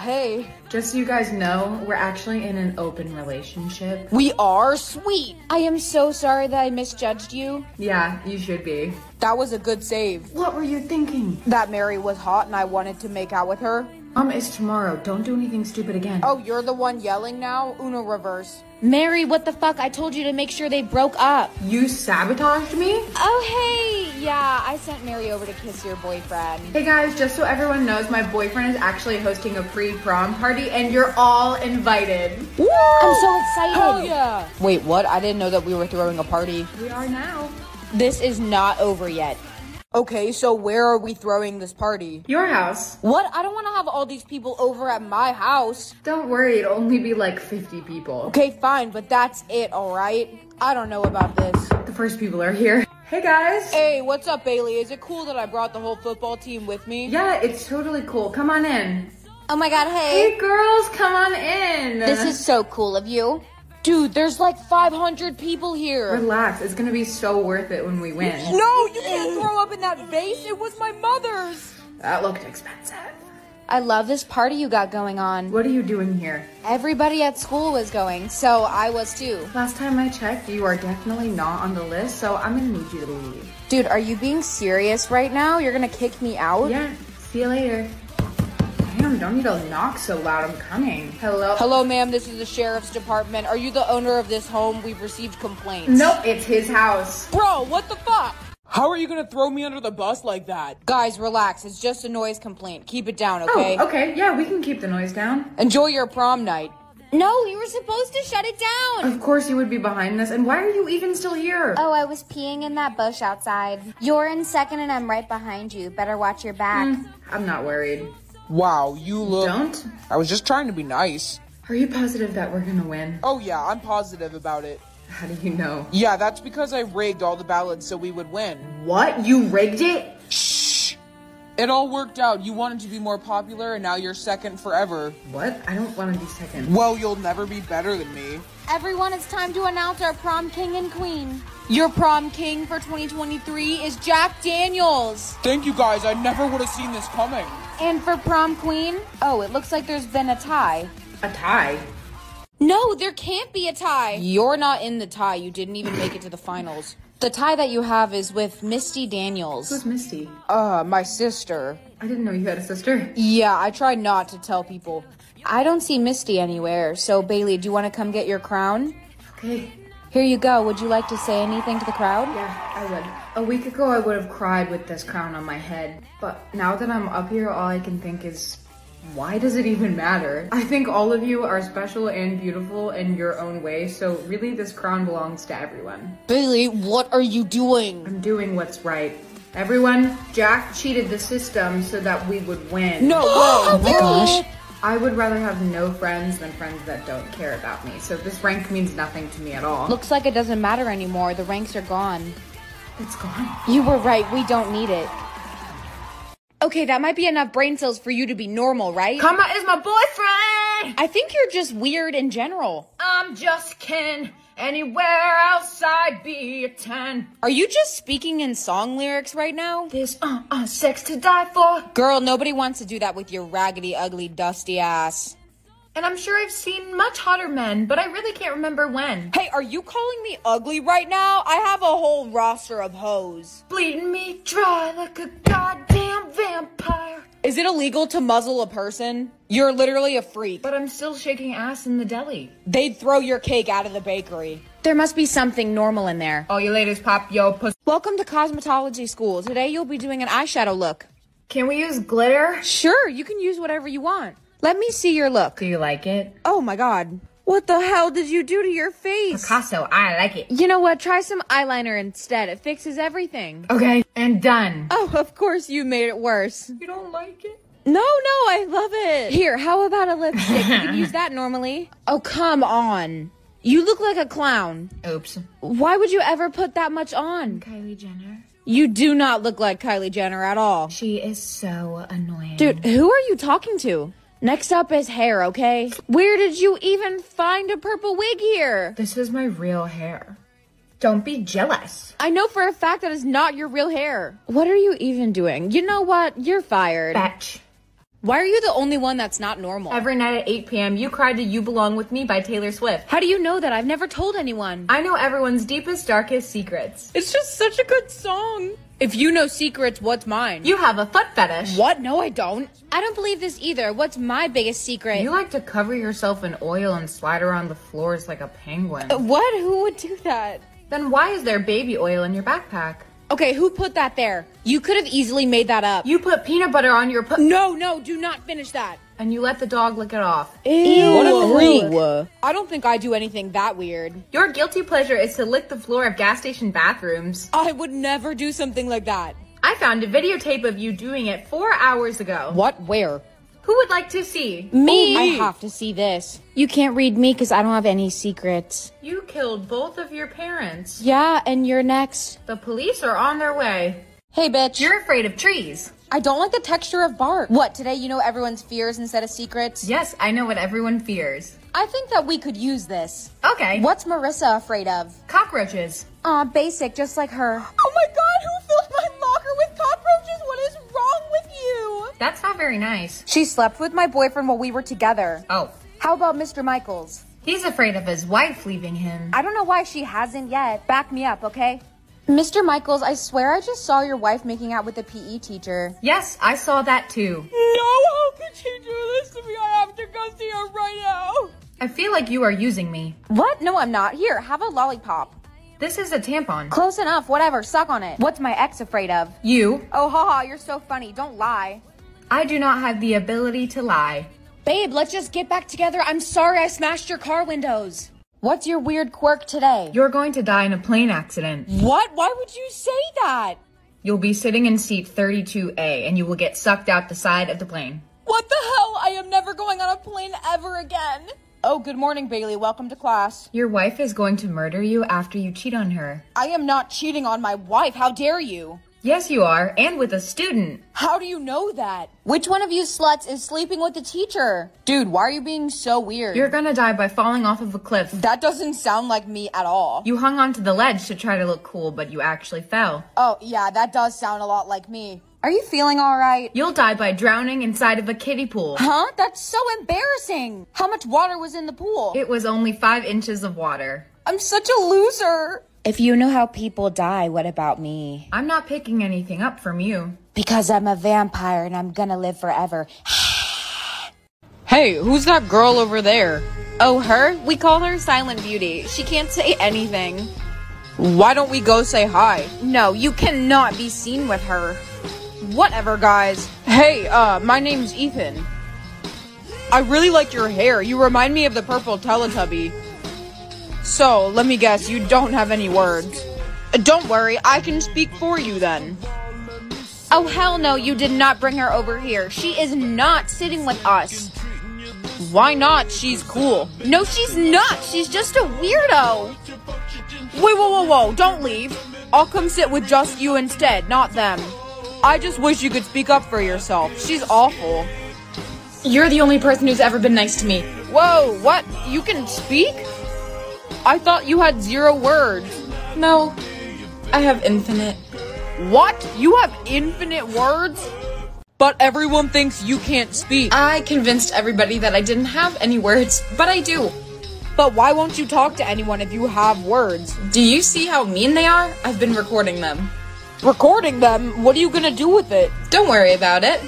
Hey. Just so you guys know, we're actually in an open relationship. We are? Sweet. I am so sorry that I misjudged you. Yeah, you should be. That was a good save. What were you thinking? That Mary was hot and I wanted to make out with her. It's tomorrow. Don't do anything stupid again. Oh, you're the one yelling now? Uno reverse. Mary, what the fuck? I told you to make sure they broke up. You sabotaged me? Oh, hey. Yeah, I sent Mary over to kiss your boyfriend. Hey, guys, just so everyone knows, my boyfriend is actually hosting a pre-prom party, and you're all invited. Woo! I'm so excited. Hell yeah. Wait, what? I didn't know that we were throwing a party. We are now. This is not over yet. Okay, so where are we throwing this party? Your house. What? I don't want to have all these people over at my house. Don't worry, it'll only be like 50 people. Okay, fine, but that's it, all right? I don't know about this. The first people are here. Hey, guys. Hey, what's up, Bailey? Is it cool that I brought the whole football team with me? Yeah, it's totally cool. Come on in. Oh my god, hey. Hey, girls, come on in. This is so cool of you. Dude, there's like 500 people here. Relax, it's gonna be so worth it when we win. No, you can't throw up in that vase. It was my mother's. That looked expensive. I love this party you got going on. What are you doing here? Everybody at school was going, so I was too. Last time I checked, you are definitely not on the list, so I'm gonna need you to leave. Dude, are you being serious right now? You're gonna kick me out? Yeah, see you later. Damn, don't need to knock so loud. I'm coming. Hello? Hello, ma'am. This is the sheriff's department. Are you the owner of this home? We've received complaints. Nope, it's his house. Bro, what the fuck? How are you gonna throw me under the bus like that? Guys, relax. It's just a noise complaint. Keep it down, okay? Oh, okay. Yeah, we can keep the noise down. Enjoy your prom night. No, you were supposed to shut it down. Of course you would be behind this. And why are you even still here? Oh, I was peeing in that bush outside. You're in second and I'm right behind you. Better watch your back. I'm not worried. Wow, you look... Don't? I was just trying to be nice. Are you positive that we're gonna win? Oh yeah, I'm positive about it. How do you know? Yeah, that's because I rigged all the ballots so we would win. What? You rigged it? Shh! It all worked out. You wanted to be more popular and now you're second forever. What? I don't want to be second. Well, you'll never be better than me. Everyone, it's time to announce our prom king and queen. Your prom king for 2023 is Jack Daniels. Thank you guys, I never would have seen this coming. And for prom queen, oh, it looks like there's been a tie. A tie? No, there can't be a tie. You're not in the tie. You didn't even make it to the finals. The tie that you have is with Misty Daniels. Who's Misty? My sister. I didn't know you had a sister. Yeah, I try not to tell people. I don't see Misty anywhere, so Bailey, do you want to come get your crown? Okay. Here you go. Would you like to say anything to the crowd? Yeah, I would. A week ago, I would have cried with this crown on my head. But now that I'm up here, all I can think is, why does it even matter? I think all of you are special and beautiful in your own way, so really this crown belongs to everyone. Bailey, what are you doing? I'm doing what's right. Everyone, Jack cheated the system so that we would win. No! Oh my gosh! I would rather have no friends than friends that don't care about me, so this rank means nothing to me at all. Looks like it doesn't matter anymore. The ranks are gone. It's gone? You were right. We don't need it. Okay, that might be enough brain cells for you to be normal, right? Karma is my boyfriend! I think you're just weird in general. I'm just kidding. Anywhere else I'd be a 10. Are you just speaking in song lyrics right now? This sex to die for. Girl, nobody wants to do that with your raggedy, ugly, dusty ass. And I'm sure I've seen much hotter men, but I really can't remember when. Hey, are you calling me ugly right now? I have a whole roster of hoes. Bleeding me dry like a goddamn vampire. Is it illegal to muzzle a person? You're literally a freak. But I'm still shaking ass in the deli. They'd throw your cake out of the bakery. There must be something normal in there. All you ladies pop yo pussy. Welcome to cosmetology school. Today you'll be doing an eyeshadow look. Can we use glitter? Sure, you can use whatever you want. Let me see your look. Do you like it? Oh my god. What the hell did you do to your face? Picasso, I like it. You know what? Try some eyeliner instead. It fixes everything. Okay, and done. Oh, of course you made it worse. You don't like it? No, I love it. Here, how about a lipstick? You could use that normally. Oh, come on. You look like a clown. Oops. Why would you ever put that much on? Kylie Jenner. You do not look like Kylie Jenner at all. She is so annoying. Dude, who are you talking to? Next up is hair, okay? Where did you even find a purple wig here? This is my real hair. Don't be jealous. I know for a fact that is not your real hair. What are you even doing? You know what? You're fired. Batch. Why are you the only one that's not normal? Every night at 8 p.m., you cried to You Belong With Me by Taylor Swift. How do you know that? I've never told anyone. I know everyone's deepest, darkest secrets. It's just such a good song. If you know secrets, what's mine? You have a foot fetish. What? No, I don't. I don't believe this either. What's my biggest secret? You like to cover yourself in oil and slide around the floors like a penguin. What? Who would do that? Then why is there baby oil in your backpack? Okay, who put that there? You could have easily made that up. You put peanut butter on your No, do not finish that. And you let the dog lick it off. Ew. What a freak. I don't think I do anything that weird. Your guilty pleasure is to lick the floor of gas station bathrooms. I would never do something like that. I found a videotape of you doing it 4 hours ago. What? Where? Who would like to see? Me! Oh, I have to see this. You can't read me because I don't have any secrets. You killed both of your parents. Yeah, and you're next. The police are on their way. Hey, bitch. You're afraid of trees. I don't like the texture of bark. What, today you know everyone's fears instead of secrets? Yes, I know what everyone fears. I think that we could use this. Okay. What's Marissa afraid of? Cockroaches. Aw, basic, just like her. Oh my god, who filled my locker with cockroaches? What is wrong with you? That's not very nice. She slept with my boyfriend while we were together. Oh. How about Mr. Michaels? He's afraid of his wife leaving him. I don't know why she hasn't yet. Back me up, okay? Mr. Michaels, I swear I just saw your wife making out with a PE teacher. Yes, I saw that too. No, how could you do this to me? I have to go see her right now. I feel like you are using me. What? No, I'm not. Here, have a lollipop. This is a tampon. Close enough, whatever, suck on it. What's my ex afraid of? You. Oh, haha, you're so funny. Don't lie. I do not have the ability to lie. Babe, let's just get back together. I'm sorry I smashed your car windows. What's your weird quirk today? You're going to die in a plane accident. What? Why would you say that? You'll be sitting in seat 32A and you will get sucked out the side of the plane. What the hell? I am never going on a plane ever again. Oh, good morning, Bailey. Welcome to class. Your wife is going to murder you after you cheat on her. I am not cheating on my wife. How dare you? Yes, you are, and with a student. How do you know that? Which one of you sluts is sleeping with the teacher? Dude, why are you being so weird? You're gonna die by falling off of a cliff. That doesn't sound like me at all. You hung onto the ledge to try to look cool, but you actually fell. Oh, yeah, that does sound a lot like me. Are you feeling all right? You'll die by drowning inside of a kiddie pool. Huh? That's so embarrassing. How much water was in the pool? It was only 5 inches of water. I'm such a loser. If you know how people die, what about me? I'm not picking anything up from you. Because I'm a vampire and I'm gonna live forever. Hey, who's that girl over there? Oh, her? We call her Silent Beauty. She can't say anything. Why don't we go say hi? No, you cannot be seen with her. Whatever, guys. Hey, my name's Ethan. I really like your hair. You remind me of the purple Teletubby. So, let me guess, you don't have any words. Don't worry, I can speak for you then. Oh, hell no, you did not bring her over here. She is not sitting with us. Why not? She's cool. No, she's not. She's just a weirdo. Wait, whoa, don't leave. I'll come sit with just you instead, not them. I just wish you could speak up for yourself. She's awful. You're the only person who's ever been nice to me. Whoa, what? You can speak? I thought you had 0 words. No, I have infinite. What? You have infinite words? But everyone thinks you can't speak. I convinced everybody that I didn't have any words, but I do. But why won't you talk to anyone if you have words? Do you see how mean they are? I've been recording them. Recording them? What are you gonna do with it? Don't worry about it.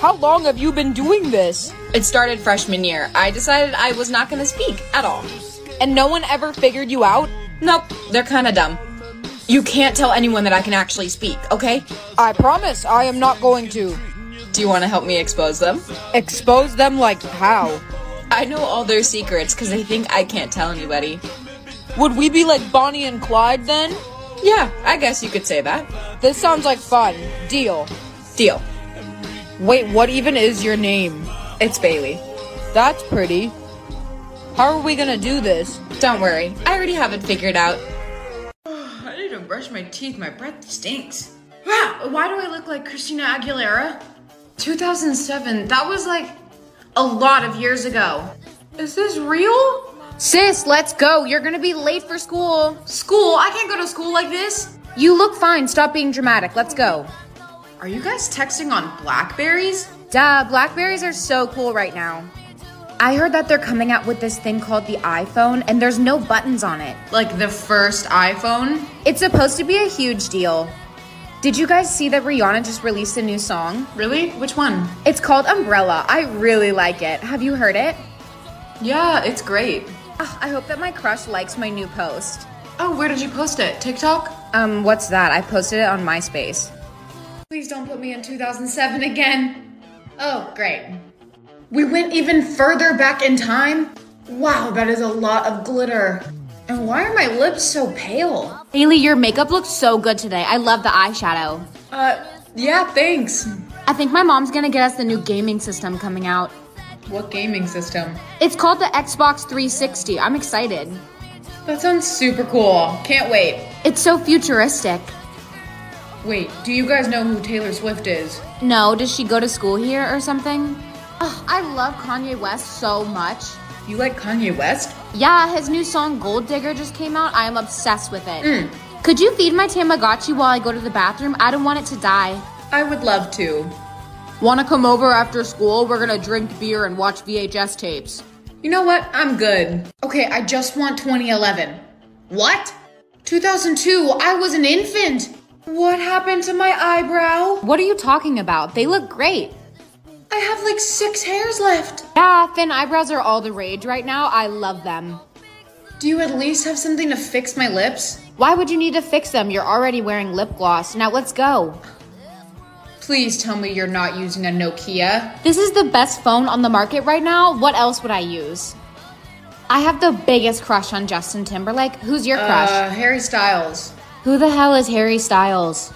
How long have you been doing this? It started freshman year. I decided I was not gonna speak at all. And no one ever figured you out? Nope, they're kinda dumb. You can't tell anyone that I can actually speak, okay? I promise I am not going to. Do you want to help me expose them? Expose them like how? I know all their secrets because they think I can't tell anybody. Would we be like Bonnie and Clyde then? Yeah, I guess you could say that. This sounds like fun. Deal. Deal. Wait, what even is your name? It's Bailey. That's pretty. How are we gonna do this? Don't worry, I already have it figured out. Brush my teeth, my breath stinks. Wow, why do I look like Christina Aguilera? 2007, that was like a lot of years ago. Is this real? Sis, let's go, you're gonna be late for school. School? I can't go to school like this. You look fine, stop being dramatic, let's go. Are you guys texting on Blackberries? Duh, Blackberries are so cool right now. I heard that they're coming out with this thing called the iPhone, and there's no buttons on it. Like the first iPhone? It's supposed to be a huge deal. Did you guys see that Rihanna just released a new song? Really? Which one? It's called Umbrella. I really like it. Have you heard it? Yeah, it's great. Oh, I hope that my crush likes my new post. Oh, where did you post it? TikTok? What's that? I posted it on MySpace. Please don't put me in 2007 again. Oh, great. We went even further back in time? Wow, that is a lot of glitter. And why are my lips so pale? Bailey, your makeup looks so good today. I love the eyeshadow. Yeah, thanks. I think my mom's gonna get us the new gaming system coming out. What gaming system? It's called the Xbox 360. I'm excited. That sounds super cool. Can't wait. It's so futuristic. Wait, do you guys know who Taylor Swift is? No, does she go to school here or something? Oh, I love Kanye West so much. You like Kanye West? Yeah, his new song Gold Digger just came out. I am obsessed with it. Could you feed my Tamagotchi while I go to the bathroom? I don't want it to die. I would love to. Wanna come over after school? We're gonna drink beer and watch VHS tapes. You know what? I'm good. Okay, I just want 2011. What? 2002, I was an infant. What happened to my eyebrow? What are you talking about? They look great. I have like 6 hairs left. Yeah, thin eyebrows are all the rage right now. I love them. Do you at least have something to fix my lips? Why would you need to fix them? You're already wearing lip gloss. Now let's go. Please tell me you're not using a Nokia. This is the best phone on the market right now. What else would I use? I have the biggest crush on Justin Timberlake. Who's your crush? Harry Styles. Who the hell is Harry Styles?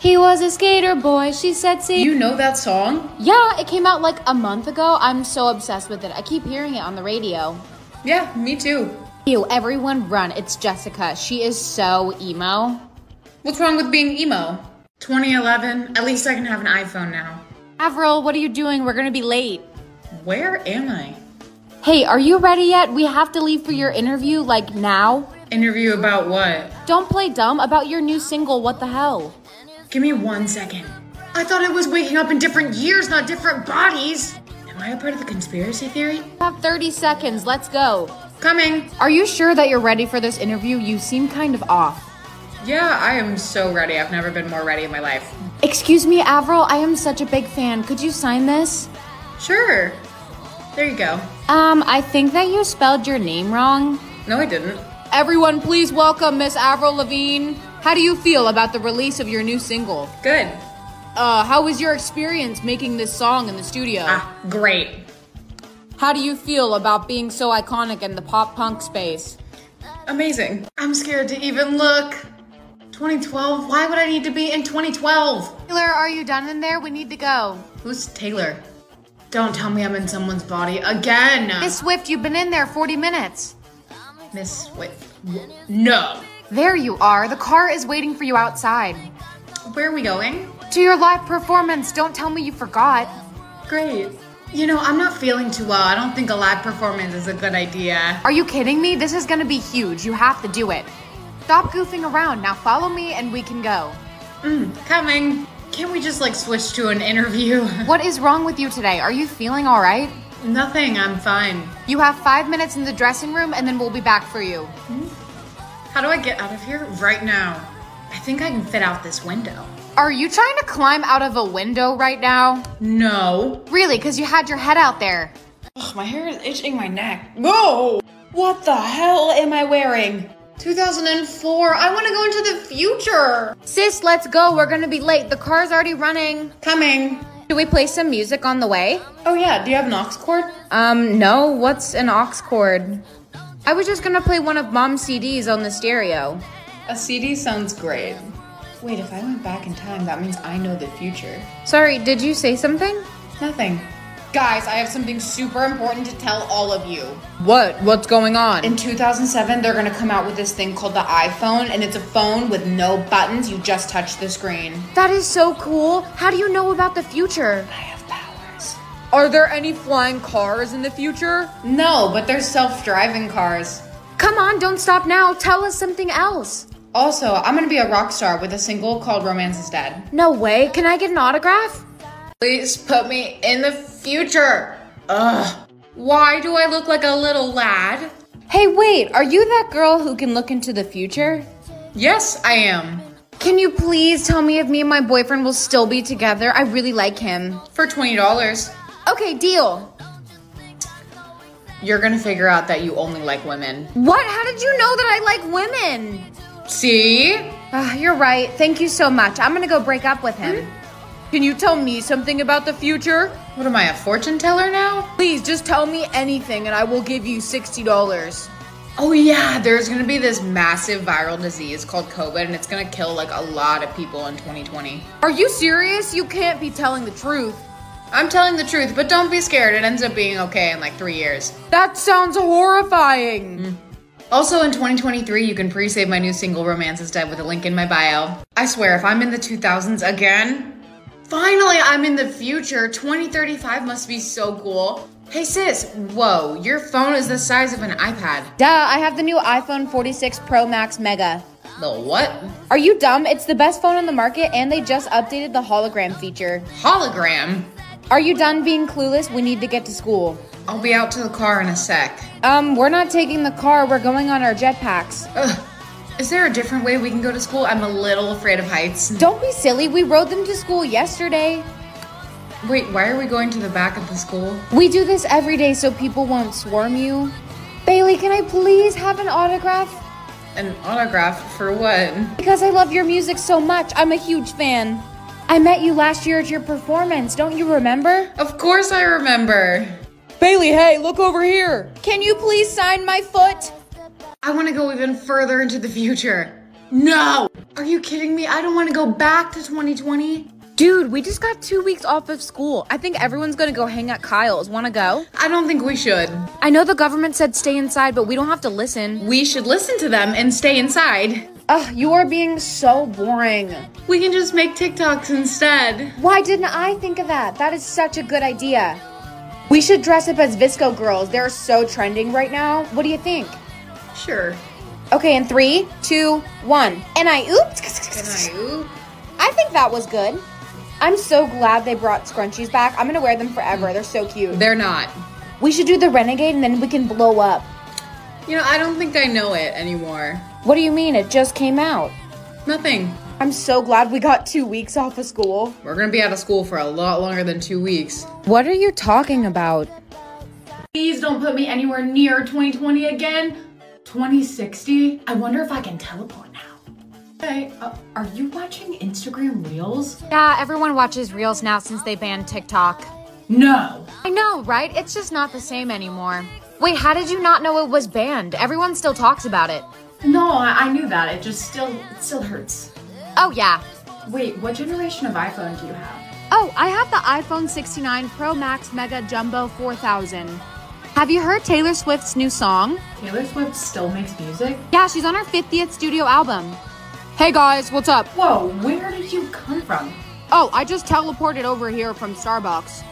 He was a skater boy, she said, see. You know that song? Yeah, it came out like a month ago. I'm so obsessed with it. I keep hearing it on the radio. Yeah, me too. Ew, everyone run. It's Jessica. She is so emo. What's wrong with being emo? 2011. At least I can have an iPhone now. Avril, what are you doing? We're gonna be late. Where am I? Hey, are you ready yet? We have to leave for your interview, like now. Interview about what? Don't play dumb, about your new single, What the Hell. Give me 1 second. I thought I was waking up in different years, not different bodies. Am I a part of the conspiracy theory? You have 30 seconds, let's go. Coming. Are you sure that you're ready for this interview? You seem kind of off. Yeah, I am so ready. I've never been more ready in my life. Excuse me, Avril, I am such a big fan. Could you sign this? Sure. There you go. I think that you spelled your name wrong. No, I didn't. Everyone, please welcome Miss Avril Lavigne. How do you feel about the release of your new single? Good. How was your experience making this song in the studio? Great. How do you feel about being so iconic in the pop punk space? Amazing. I'm scared to even look. 2012? Why would I need to be in 2012? Taylor, are you done in there? We need to go. Who's Taylor? Don't tell me I'm in someone's body again. Miss Swift, you've been in there 40 minutes. Miss Swift, no. There you are. The car is waiting for you outside. Where are we going? To your live performance. Don't tell me you forgot. Great. You know, I'm not feeling too well. I don't think a live performance is a good idea. Are you kidding me? This is going to be huge. You have to do it. Stop goofing around. Now follow me and we can go. Coming. Can't we just, switch to an interview? What is wrong with you today? Are you feeling all right? Nothing. I'm fine. You have 5 minutes in the dressing room and then we'll be back for you. How do I get out of here right now? I think I can fit out this window. Are you trying to climb out of a window right now? No. Really? Because you had your head out there. Ugh, my hair is itching my neck. Whoa! What the hell am I wearing? 2004. I want to go into the future. Sis, let's go. We're going to be late. The car's already running. Coming. Should we play some music on the way? Oh, yeah. Do you have an aux cord? No. What's an aux cord? I was just going to play one of Mom's CDs on the stereo. A CD sounds great. Wait, if I went back in time, that means I know the future. Sorry, did you say something? Nothing. Guys, I have something super important to tell all of you. What? What's going on? In 2007, they're gonna come out with this thing called the iPhone, and it's a phone with no buttons. You just touch the screen. That is so cool. How do you know about the future? I have powers. Are there any flying cars in the future? No, but there's self-driving cars. Come on, don't stop now. Tell us something else. Also, I'm gonna be a rock star with a single called Romance is Dead. No way. Can I get an autograph? Please put me in the future. Ugh. Why do I look like a little lad? Hey, wait, are you that girl who can look into the future? Yes, I am. Can you please tell me if me and my boyfriend will still be together? I really like him. For $20. Okay, deal. You're gonna figure out that you only like women. What? How did you know that I like women? See? You're right. Thank you so much. I'm gonna go break up with him. Can you tell me something about the future? What am I, a fortune teller now? Please, just tell me anything and I will give you $60. Oh yeah, there's gonna be this massive viral disease called COVID and it's gonna kill a lot of people in 2020. Are you serious? You can't be telling the truth. I'm telling the truth, but don't be scared. It ends up being okay in 3 years. That sounds horrifying. Also, in 2023, you can pre-save my new single, Romance is Dead, with a link in my bio. I swear, if I'm in the 2000s again, finally, I'm in the future. 2035 must be so cool. Hey sis, whoa, your phone is the size of an iPad. Duh, I have the new iPhone 46 Pro Max Mega. The what? Are you dumb? It's the best phone on the market and they just updated the hologram feature. Hologram? Are you done being clueless? We need to get to school. I'll be out to the car in a sec. We're not taking the car. We're going on our jetpacks. Ugh. Is there a different way we can go to school? I'm a little afraid of heights. Don't be silly. We rode them to school yesterday. Wait, why are we going to the back of the school? We do this every day so people won't swarm you. Bailey, can I please have an autograph? An autograph for what? Because I love your music so much. I'm a huge fan. I met you last year at your performance. Don't you remember? Of course I remember. Bailey, hey, look over here. Can you please sign my foot? I want to go even further into the future. No! Are you kidding me? I don't want to go back to 2020. Dude, we just got 2 weeks off of school. I think everyone's going to go hang at Kyle's. Want to go? I don't think we should. I know the government said stay inside, but we don't have to listen. We should listen to them and stay inside. Ugh, you are being so boring. We can just make TikToks instead. Why didn't I think of that? That is such a good idea. We should dress up as VSCO girls. They're so trending right now. What do you think? Sure. Okay, in 3, 2, 1. And I ooped. I think that was good. I'm so glad they brought scrunchies back. I'm gonna wear them forever. They're so cute. They're not. We should do the Renegade and then we can blow up. You know, I don't think I know it anymore. What do you mean? It just came out. Nothing. I'm so glad we got 2 weeks off of school. We're gonna be out of school for a lot longer than 2 weeks. What are you talking about? Please don't put me anywhere near 2020 again. 2060? I wonder if I can teleport now. Hey, are you watching Instagram Reels? Yeah, everyone watches Reels now since they banned TikTok. No. I know, right? It's just not the same anymore. Wait, how did you not know it was banned? Everyone still talks about it. No, I knew that. It just still hurts. Oh, yeah. Wait, what generation of iPhone do you have? Oh, I have the iPhone 69 Pro Max Mega Jumbo 4000. Have you heard Taylor Swift's new song? Taylor Swift still makes music? Yeah, she's on her 50th studio album. Hey guys, what's up? Whoa, where did you come from? Oh, I just teleported over here from Starbucks.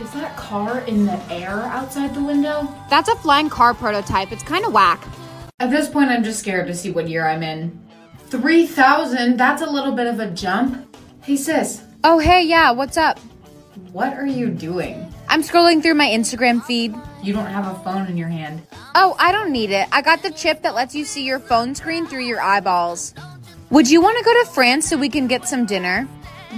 Is that car in the air outside the window? That's a flying car prototype. It's kind of whack. At this point, I'm just scared to see what year I'm in. 3,000? That's a little bit of a jump. Hey, sis. Oh, hey, yeah, what's up? What are you doing? I'm scrolling through my Instagram feed. You don't have a phone in your hand. Oh, I don't need it. I got the chip that lets you see your phone screen through your eyeballs. Would you want to go to France so we can get some dinner?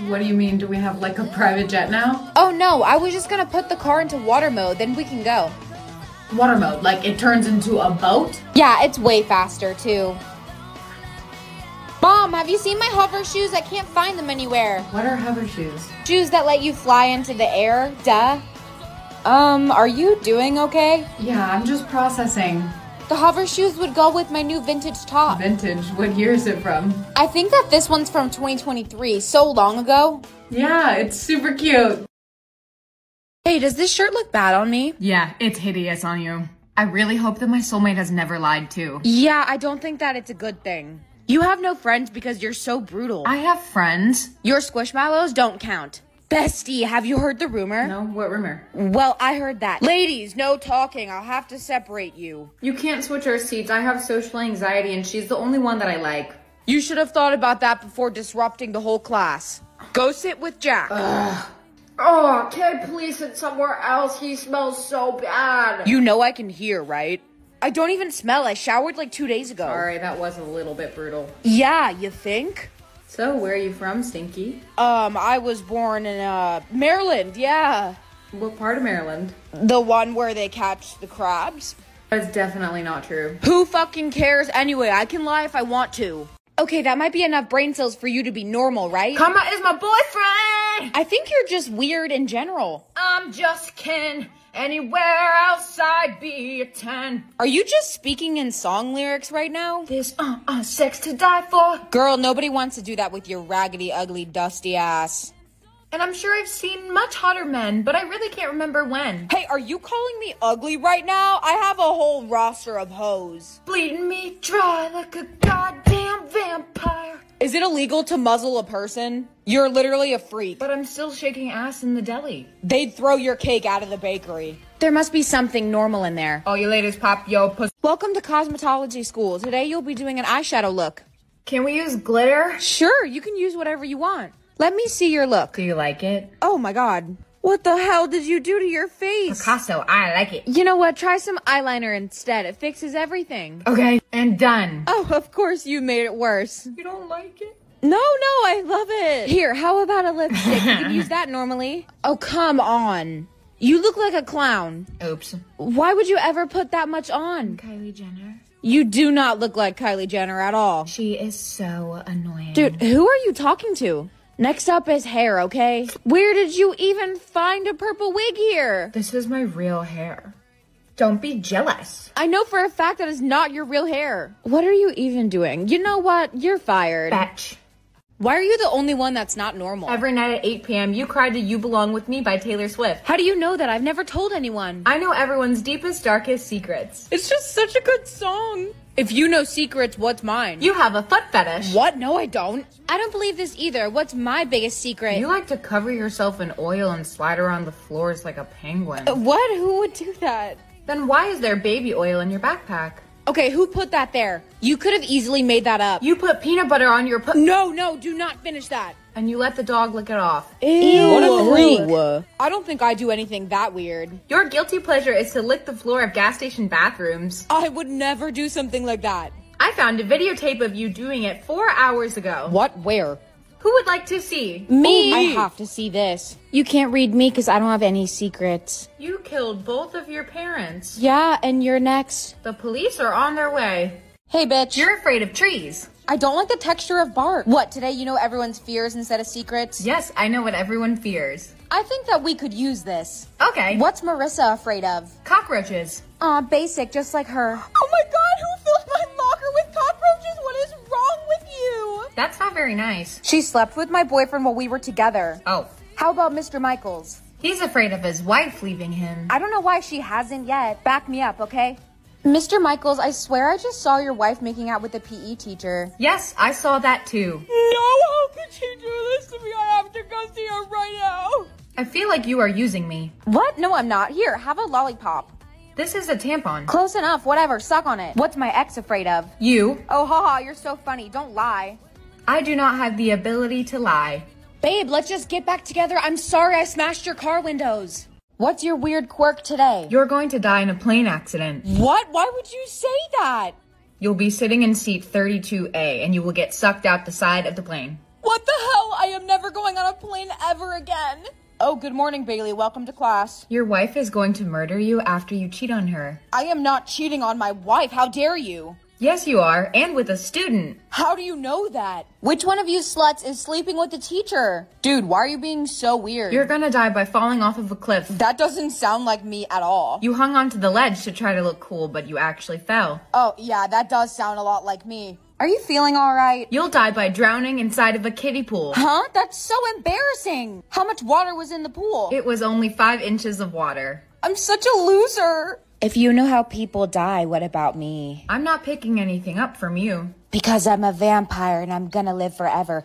What do you mean? Do we have like a private jet now? Oh no, I was just gonna put the car into water mode, then we can go. Water mode? Like it turns into a boat? Yeah, it's way faster too. Mom, have you seen my hover shoes? I can't find them anywhere. What are hover shoes? Shoes that let you fly into the air, duh. Are you doing okay? Yeah, I'm just processing. The hover shoes would go with my new vintage top. Vintage? What year is it from? I think that this one's from 2023, so long ago. Yeah, it's super cute. Hey, does this shirt look bad on me? Yeah, it's hideous on you. I really hope that my soulmate has never lied too. Yeah, I don't think that it's a good thing. You have no friends because you're so brutal. I have friends. Your squishmallows don't count. Bestie, have you heard the rumor? No, what rumor? Well, I heard that. Ladies, no talking. I'll have to separate you. You can't switch our seats. I have social anxiety and she's the only one that I like. You should have thought about that before disrupting the whole class. Go sit with Jack. Ugh. Oh, can I please sit somewhere else? He smells so bad. You know I can hear, right? I don't even smell. I showered like 2 days ago. Sorry, that was a little bit brutal. Yeah, you think? So, where are you from, Stinky? I was born in, Maryland, yeah. What part of Maryland? The one where they catch the crabs. That's definitely not true. Who fucking cares anyway? I can lie if I want to. Okay, that might be enough brain cells for you to be normal, right? Karma is my boyfriend! I think you're just weird in general. I'm just kidding. Anywhere else I'd be a 10. Are you just speaking in song lyrics right now? This sex to die for. Girl, nobody wants to do that with your raggedy, ugly, dusty ass. And I'm sure I've seen much hotter men, but I really can't remember when. Hey, are you calling me ugly right now? I have a whole roster of hoes. Bleeding me dry like a goddamn vampire. Is it illegal to muzzle a person? You're literally a freak. But I'm still shaking ass in the deli. They'd throw your cake out of the bakery. There must be something normal in there. All you ladies pop yo pussy. Welcome to cosmetology school. Today you'll be doing an eyeshadow look. Can we use glitter? Sure, you can use whatever you want. Let me see your look. Do you like it? Oh my god. What the hell did you do to your face? Picasso, I like it. You know what? Try some eyeliner instead. It fixes everything. Okay, and done. Oh, of course you made it worse. You don't like it? No, I love it. Here, how about a lipstick? You could use that normally. Oh, come on. You look like a clown. Oops. Why would you ever put that much on? Kylie Jenner. You do not look like Kylie Jenner at all. She is so annoying. Dude, who are you talking to? Next up is hair, okay? Where did you even find a purple wig here? This is my real hair. Don't be jealous. I know for a fact that is not your real hair. What are you even doing? You know what? You're fired. Batch. Why are you the only one that's not normal? Every night at 8 p.m., you cried to You Belong With Me by Taylor Swift. How do you know that? I've never told anyone. I know everyone's deepest, darkest secrets. It's just such a good song. If you know secrets, what's mine? You have a foot fetish. What? No, I don't. I don't believe this either. What's my biggest secret? You like to cover yourself in oil and slide around the floors like a penguin. What? Who would do that? Then why is there baby oil in your backpack? Okay, who put that there? You could have easily made that up. You put peanut butter on your... No, do not finish that. and you let the dog lick it off. Ew. What a freak. I don't think I do anything that weird. Your guilty pleasure is to lick the floor of gas station bathrooms. I would never do something like that. I found a videotape of you doing it 4 hours ago. What? Where? Who would like to see? Me! Oh, I have to see this. You can't read me because I don't have any secrets. You killed both of your parents. Yeah, and you're next. The police are on their way. Hey, bitch. You're afraid of trees. I don't like the texture of bark. What, today you know everyone's fears instead of secrets? Yes, I know what everyone fears. I think that we could use this. Okay. What's Marissa afraid of? Cockroaches. Aw, basic, just like her. Oh my god, who filled my locker with cockroaches? What is wrong with you? That's not very nice. She slept with my boyfriend while we were together. Oh. How about Mr. Michaels? He's afraid of his wife leaving him. I don't know why she hasn't yet. Back me up, okay? Mr. Michaels, I swear I just saw your wife making out with a PE teacher. Yes, I saw that too. No, how could she do this to me? I have to go see her right now. I feel like you are using me. What? No, I'm not. Here, have a lollipop. This is a tampon. Close enough, whatever, suck on it. What's my ex afraid of? You. Oh, haha, you're so funny, don't lie. I do not have the ability to lie. Babe, let's just get back together. I'm sorry I smashed your car windows. What's your weird quirk today? You're going to die in a plane accident. What? Why would you say that? You'll be sitting in seat 32A and you will get sucked out the side of the plane. What the hell? I am never going on a plane ever again. Oh, good morning, Bailey. Welcome to class. Your wife is going to murder you after you cheat on her. I am not cheating on my wife. How dare you? Yes, you are, and with a student. How do you know that? Which one of you sluts is sleeping with the teacher? Dude, why are you being so weird? You're gonna die by falling off of a cliff. That doesn't sound like me at all. You hung onto the ledge to try to look cool, but you actually fell. Oh, yeah, that does sound a lot like me. Are you feeling all right? You'll die by drowning inside of a kiddie pool. Huh? That's so embarrassing. How much water was in the pool? It was only 5 inches of water. I'm such a loser. If you know how people die, what about me? I'm not picking anything up from you. Because I'm a vampire and I'm gonna live forever.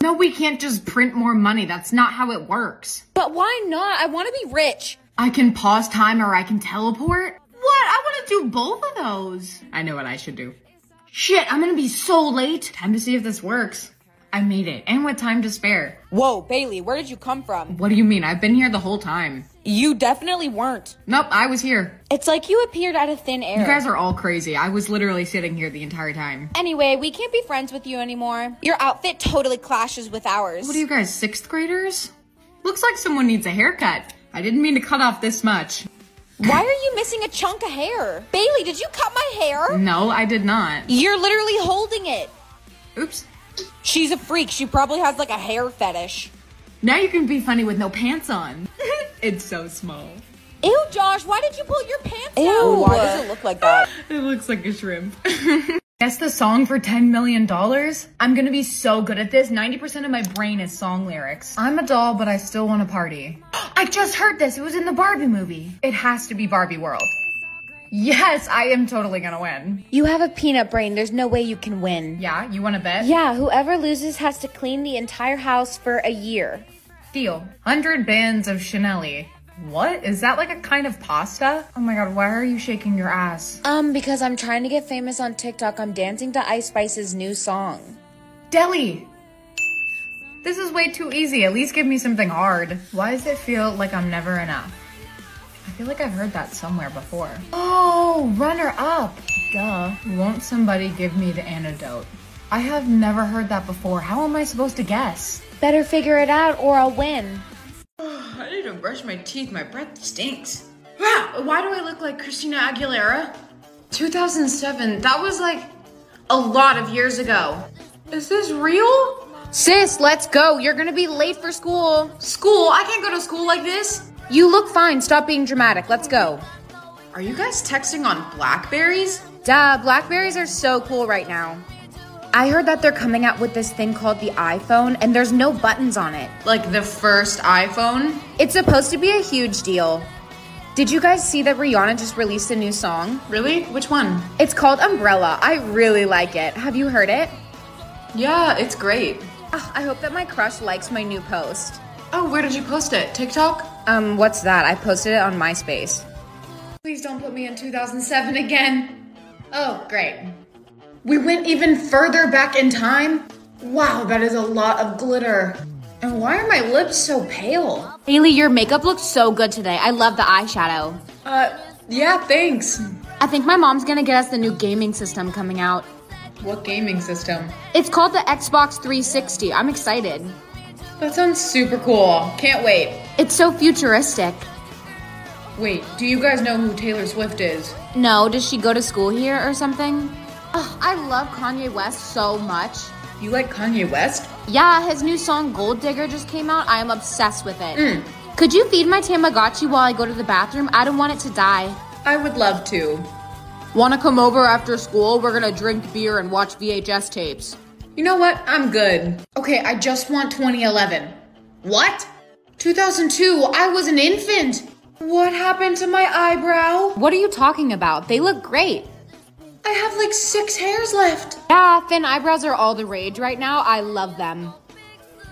No, we can't just print more money. That's not how it works. But why not? I want to be rich. I can pause time or I can teleport. What? I want to do both of those. I know what I should do. Shit, I'm gonna be so late. Time to see if this works. I made it, and with time to spare. Whoa, Bailey, where did you come from? What do you mean? I've been here the whole time. You definitely weren't. Nope, I was here. It's like you appeared out of thin air. You guys are all crazy. I was literally sitting here the entire time. Anyway, we can't be friends with you anymore. Your outfit totally clashes with ours. What are you guys, sixth graders? Looks like someone needs a haircut. I didn't mean to cut off this much. Why are you missing a chunk of hair? Bailey, did you cut my hair? No, I did not. You're literally holding it. Oops. She's a freak. She probably has like a hair fetish. Now you can be funny with no pants on. It's so small. Ew, Josh, why did you pull your pants Ew. Out? Why does it look like that? It looks like a shrimp. Guess the song for $10 million? I'm gonna be so good at this. 90% of my brain is song lyrics. I'm a doll, but I still want to party. I just heard this. It was in the Barbie movie. It has to be Barbie World. Yes, I am totally gonna win. You have a peanut brain. There's no way you can win. Yeah, you wanna bet? Yeah, whoever loses has to clean the entire house for a year. Deal. 100 bands of Chanel-y. What? Is that like a kind of pasta? Oh my god, why are you shaking your ass? Because I'm trying to get famous on TikTok. I'm dancing to Ice Spice's new song. Deli! This is way too easy. At least give me something hard. Why does it feel like I'm never enough? I feel like I've heard that somewhere before. Oh, runner up. Duh. Won't somebody give me the antidote? I have never heard that before. How am I supposed to guess? Better figure it out or I'll win. I need to brush my teeth. My breath stinks. Wow, why do I look like Christina Aguilera? 2007, that was like a lot of years ago. Is this real? Sis, let's go. You're gonna be late for school. School? I can't go to school like this. You look fine. Stop being dramatic. Let's go. Are you guys texting on Blackberries? Duh, Blackberries are so cool right now. I heard that they're coming out with this thing called the iPhone, and there's no buttons on it. Like the first iPhone? It's supposed to be a huge deal. Did you guys see that Rihanna just released a new song? Really? Which one? It's called Umbrella. I really like it. Have you heard it? Yeah, it's great. Oh, I hope that my crush likes my new post. Oh, where did you post it? TikTok? What's that? I posted it on MySpace. Please don't put me in 2007 again. Oh, great. We went even further back in time. Wow, that is a lot of glitter. And why are my lips so pale? Haley, your makeup looks so good today. I love the eyeshadow. Yeah, thanks. I think my mom's gonna get us the new gaming system coming out. What gaming system? It's called the Xbox 360. I'm excited. That sounds super cool. Can't wait. It's so futuristic. Wait, do you guys know who Taylor Swift is? No, does she go to school here or something? Oh, I love Kanye West so much. You like Kanye West? Yeah, his new song Gold Digger just came out. I am obsessed with it. Could you feed my Tamagotchi while I go to the bathroom? I don't want it to die. I would love to. Want to come over after school? We're going to drink beer and watch VHS tapes. You know what? I'm good. Okay, I just want 2011. What? 2002, I was an infant. What happened to my eyebrow? What are you talking about? They look great. I have like 6 hairs left. Yeah, thin eyebrows are all the rage right now. I love them.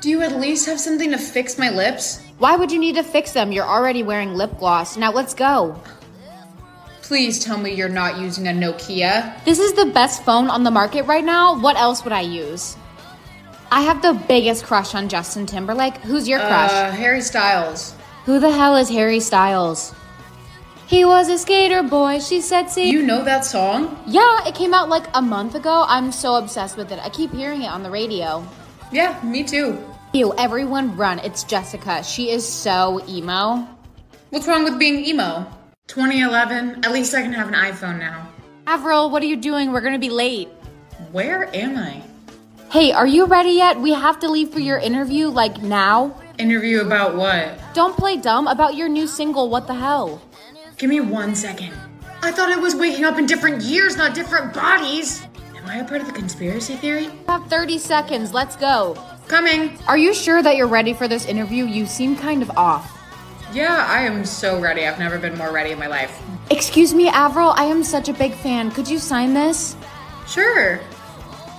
Do you at least have something to fix my lips? Why would you need to fix them? You're already wearing lip gloss. Now let's go. Please tell me you're not using a Nokia. This is the best phone on the market right now. What else would I use? I have the biggest crush on Justin Timberlake. Who's your crush? Harry Styles. Who the hell is Harry Styles? He was a skater boy, she said, see. You know that song? Yeah, it came out like a month ago. I'm so obsessed with it. I keep hearing it on the radio. Yeah, me too. Ew, everyone run. It's Jessica. She is so emo. What's wrong with being emo? 2011. At least I can have an iPhone now. Avril, what are you doing? We're going to be late. Where am I? Hey, are you ready yet? We have to leave for your interview, like now. Interview about what? Don't play dumb, about your new single, What the Hell. Give me 1 second. I thought I was waking up in different years, not different bodies. Am I a part of the conspiracy theory? You have 30 seconds, let's go. Coming. Are you sure that you're ready for this interview? You seem kind of off. Yeah, I am so ready. I've never been more ready in my life. Excuse me, Avril, I am such a big fan. Could you sign this? Sure.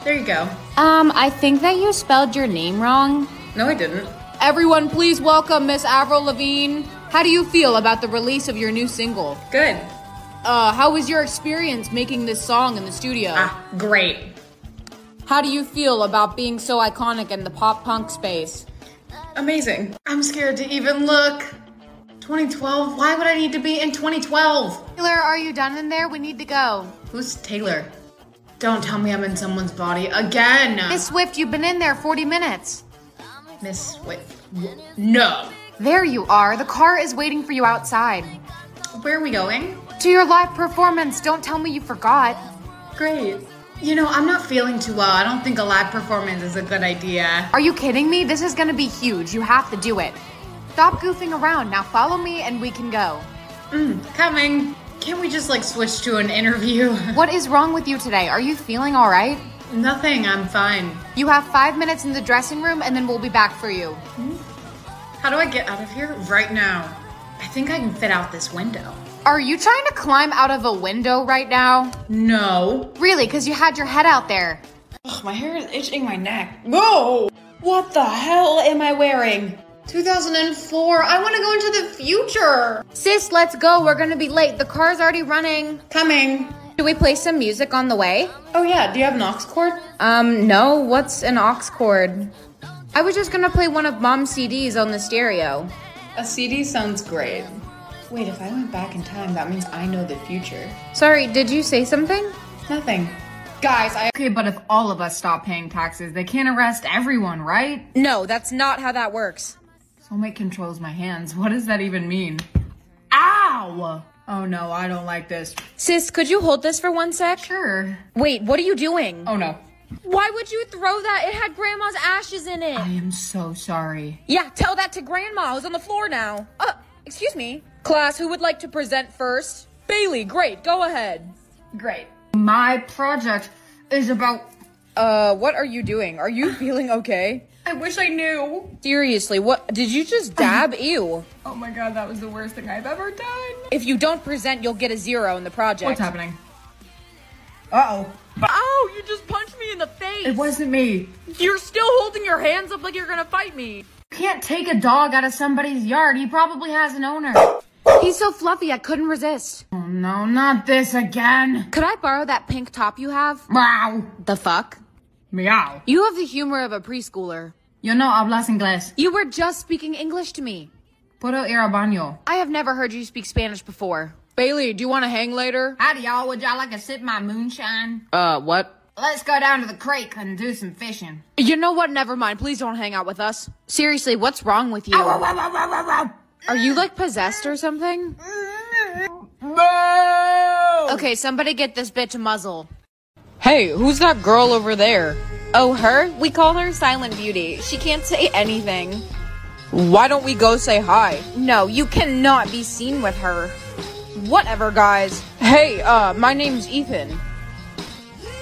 There you go. I think that you spelled your name wrong. No, I didn't. Everyone, please welcome Miss Avril Lavigne. How do you feel about the release of your new single? Good. How was your experience making this song in the studio? Great. How do you feel about being so iconic in the pop punk space? Amazing. I'm scared to even look. 2012? Why would I need to be in 2012? Taylor, are you done in there? We need to go. Who's Taylor? Don't tell me I'm in someone's body again. Miss Swift, you've been in there 40 minutes. Miss Swift. No. There you are. The car is waiting for you outside. Where are we going? To your live performance. Don't tell me you forgot. Great. You know, I'm not feeling too well. I don't think a live performance is a good idea. Are you kidding me? This is going to be huge. You have to do it. Stop goofing around. Now follow me and we can go. Coming. Can't we just like switch to an interview? What is wrong with you today? Are you feeling all right? Nothing. I'm fine. You have 5 minutes in the dressing room and then we'll be back for you. How do I get out of here right now? I think I can fit out this window. Are you trying to climb out of a window right now? No. Really? Because you had your head out there. Ugh, my hair is itching my neck. Whoa! What the hell am I wearing? 2004. I want to go into the future. Sis, let's go. We're going to be late. The car's already running. Coming. Should we play some music on the way? Oh, yeah. Do you have an aux cord? No. What's an aux cord? I was just gonna play one of Mom's CDs on the stereo. A CD sounds great. Wait, if I went back in time, that means I know the future. Sorry, did you say something? Nothing. Guys, Okay, but if all of us stop paying taxes, they can't arrest everyone, right? No, that's not how that works. Soulmate controls my hands. What does that even mean? Ow! Oh no, I don't like this. Sis, could you hold this for 1 sec? Sure. Wait, what are you doing? Oh no. Why would you throw that? It had Grandma's ashes in it. I am so sorry. Yeah, tell that to Grandma, who's on the floor now. Excuse me. Class, who would like to present first? Bailey, great, go ahead. Great. My project is about... what are you doing? Are you feeling okay? I wish I knew. Seriously, what? Did you just dab? Ew. Oh my God, that was the worst thing I've ever done. If you don't present, you'll get a 0 in the project. What's happening? Uh-oh. Oh, you just punched me in the face. It wasn't me. You're still holding your hands up like you're gonna fight me. You can't take a dog out of somebody's yard. He probably has an owner. He's so fluffy, I couldn't resist. Oh no, not this again. Could I borrow that pink top you have? Wow. The fuck? Meow. You have the humor of a preschooler. Yo no hablas inglés. You were just speaking English to me. Puedo ir al baño. I have never heard you speak Spanish before. Bailey, do you want to hang later? Howdy, y'all. Would y'all like to sip my moonshine? What? Let's go down to the creek and do some fishing. You know what? Never mind. Please don't hang out with us. Seriously, what's wrong with you? Ow, ow, ow, ow, ow, ow. Are you, like, possessed or something? No! Okay, somebody get this bitch a muzzle. Hey, who's that girl over there? Oh, her? We call her Silent Beauty. She can't say anything. Why don't we go say hi? No, you cannot be seen with her. Whatever, guys. Hey, my name's Ethan.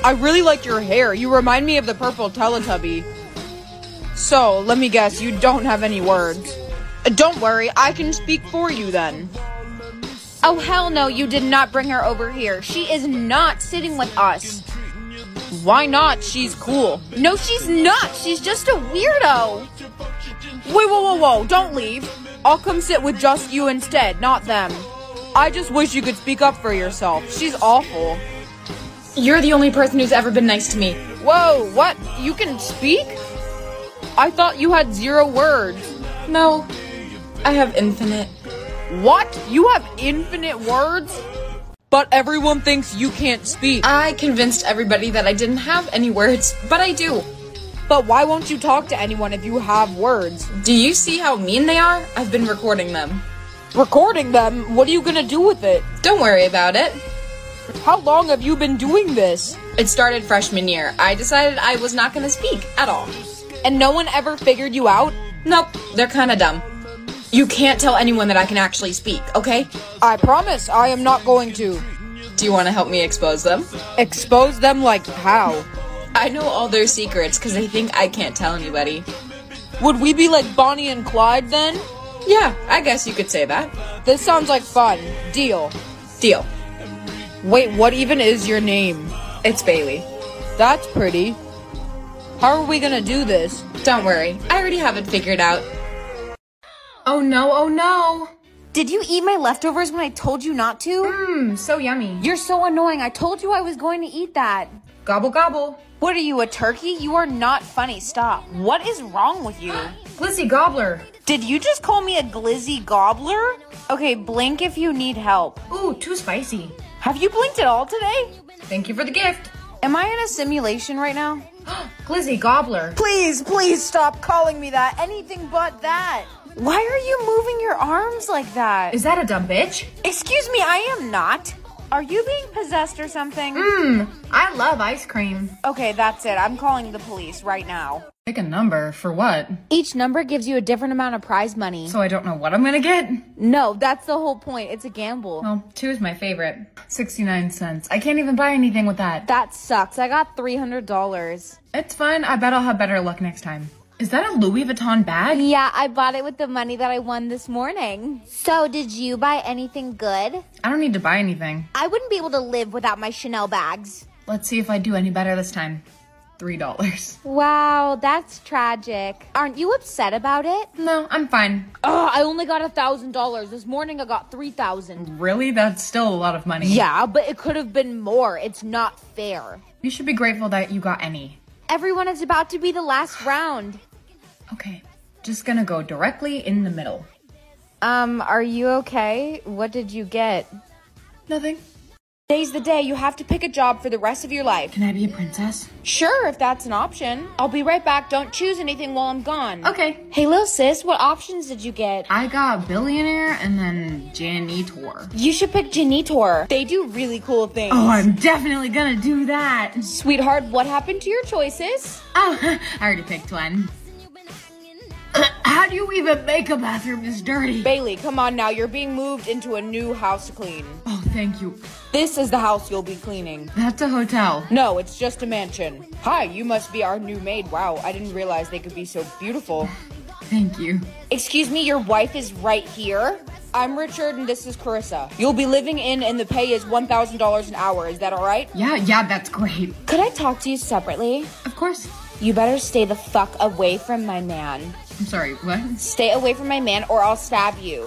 I really like your hair. You remind me of the purple Teletubby. So, let me guess, you don't have any words. Don't worry, I can speak for you then. Oh, hell no, you did not bring her over here. She is not sitting with us. Why not? She's cool. No, she's not. She's just a weirdo. Wait, whoa, whoa, whoa. Don't leave. I'll come sit with just you instead, not them. I just wish you could speak up for yourself. She's awful. You're the only person who's ever been nice to me. Whoa, what? You can speak? I thought you had 0 words. No, I have infinite. What? You have infinite words? But everyone thinks you can't speak. I convinced everybody that I didn't have any words, but I do. But why won't you talk to anyone if you have words? Do you see how mean they are? I've been recording them. Recording them? What are you gonna do with it? Don't worry about it. How long have you been doing this? It started freshman year. I decided I was not gonna speak at all. And no one ever figured you out? Nope, they're kinda dumb. You can't tell anyone that I can actually speak, okay? I promise I am not going to. Do you wanna help me expose them? Expose them like how? I know all their secrets because they think I can't tell anybody. Would we be like Bonnie and Clyde then? Yeah, I guess you could say that. This sounds like fun. Deal. Deal. Wait, what even is your name? It's Bailey. That's pretty. How are we gonna do this? Don't worry, I already have it figured out. Oh no, oh no! Did you eat my leftovers when I told you not to? Mmm, so yummy. You're so annoying, I told you I was going to eat that. Gobble gobble. What are you, a turkey? You are not funny, stop. What is wrong with you? Glizzy gobbler. Did you just call me a glizzy gobbler? Okay, blink if you need help. Ooh, too spicy. Have you blinked at all today? Thank you for the gift. Am I in a simulation right now? Glizzy gobbler. Please, please stop calling me that. Anything but that. Why are you moving your arms like that? Is that a dumb bitch? Excuse me, I am not. Are you being possessed or something? Mmm, I love ice cream. Okay, that's it. I'm calling the police right now. Pick a number. For what? Each number gives you a different amount of prize money. So I don't know what I'm gonna get? No, that's the whole point. It's a gamble. Well, 2 is my favorite. 69 cents. I can't even buy anything with that. That sucks. I got $300. It's fine. I bet I'll have better luck next time. Is that a Louis Vuitton bag? Yeah, I bought it with the money that I won this morning. So, did you buy anything good? I don't need to buy anything. I wouldn't be able to live without my Chanel bags. Let's see if I do any better this time. $3. Wow, that's tragic. Aren't you upset about it? No, I'm fine. Ugh, I only got $1,000. This morning I got $3,000. Really? That's still a lot of money. Yeah, but it could have been more. It's not fair. You should be grateful that you got any. Everyone is about to be the last round. Okay, just gonna go directly in the middle. Are you okay? What did you get? Nothing. Today's the day. You have to pick a job for the rest of your life. Can I be a princess? Sure, if that's an option. I'll be right back. Don't choose anything while I'm gone. Okay. Hey, little sis, what options did you get? I got billionaire and then janitor. You should pick janitor. They do really cool things. Oh, I'm definitely gonna do that. Sweetheart, what happened to your choices? Oh, I already picked one. How do you even make a bathroom this dirty? Bailey, come on now. You're being moved into a new house to clean. Oh, thank you. This is the house you'll be cleaning. That's a hotel. No, it's just a mansion. Hi, you must be our new maid. Wow, I didn't realize they could be so beautiful. Thank you. Excuse me, your wife is right here. I'm Richard and this is Carissa. You'll be living in and the pay is $1,000 an hour. Is that all right? Yeah, that's great. Could I talk to you separately? Of course. You better stay the fuck away from my man. I'm sorry, what? Stay away from my man or I'll stab you.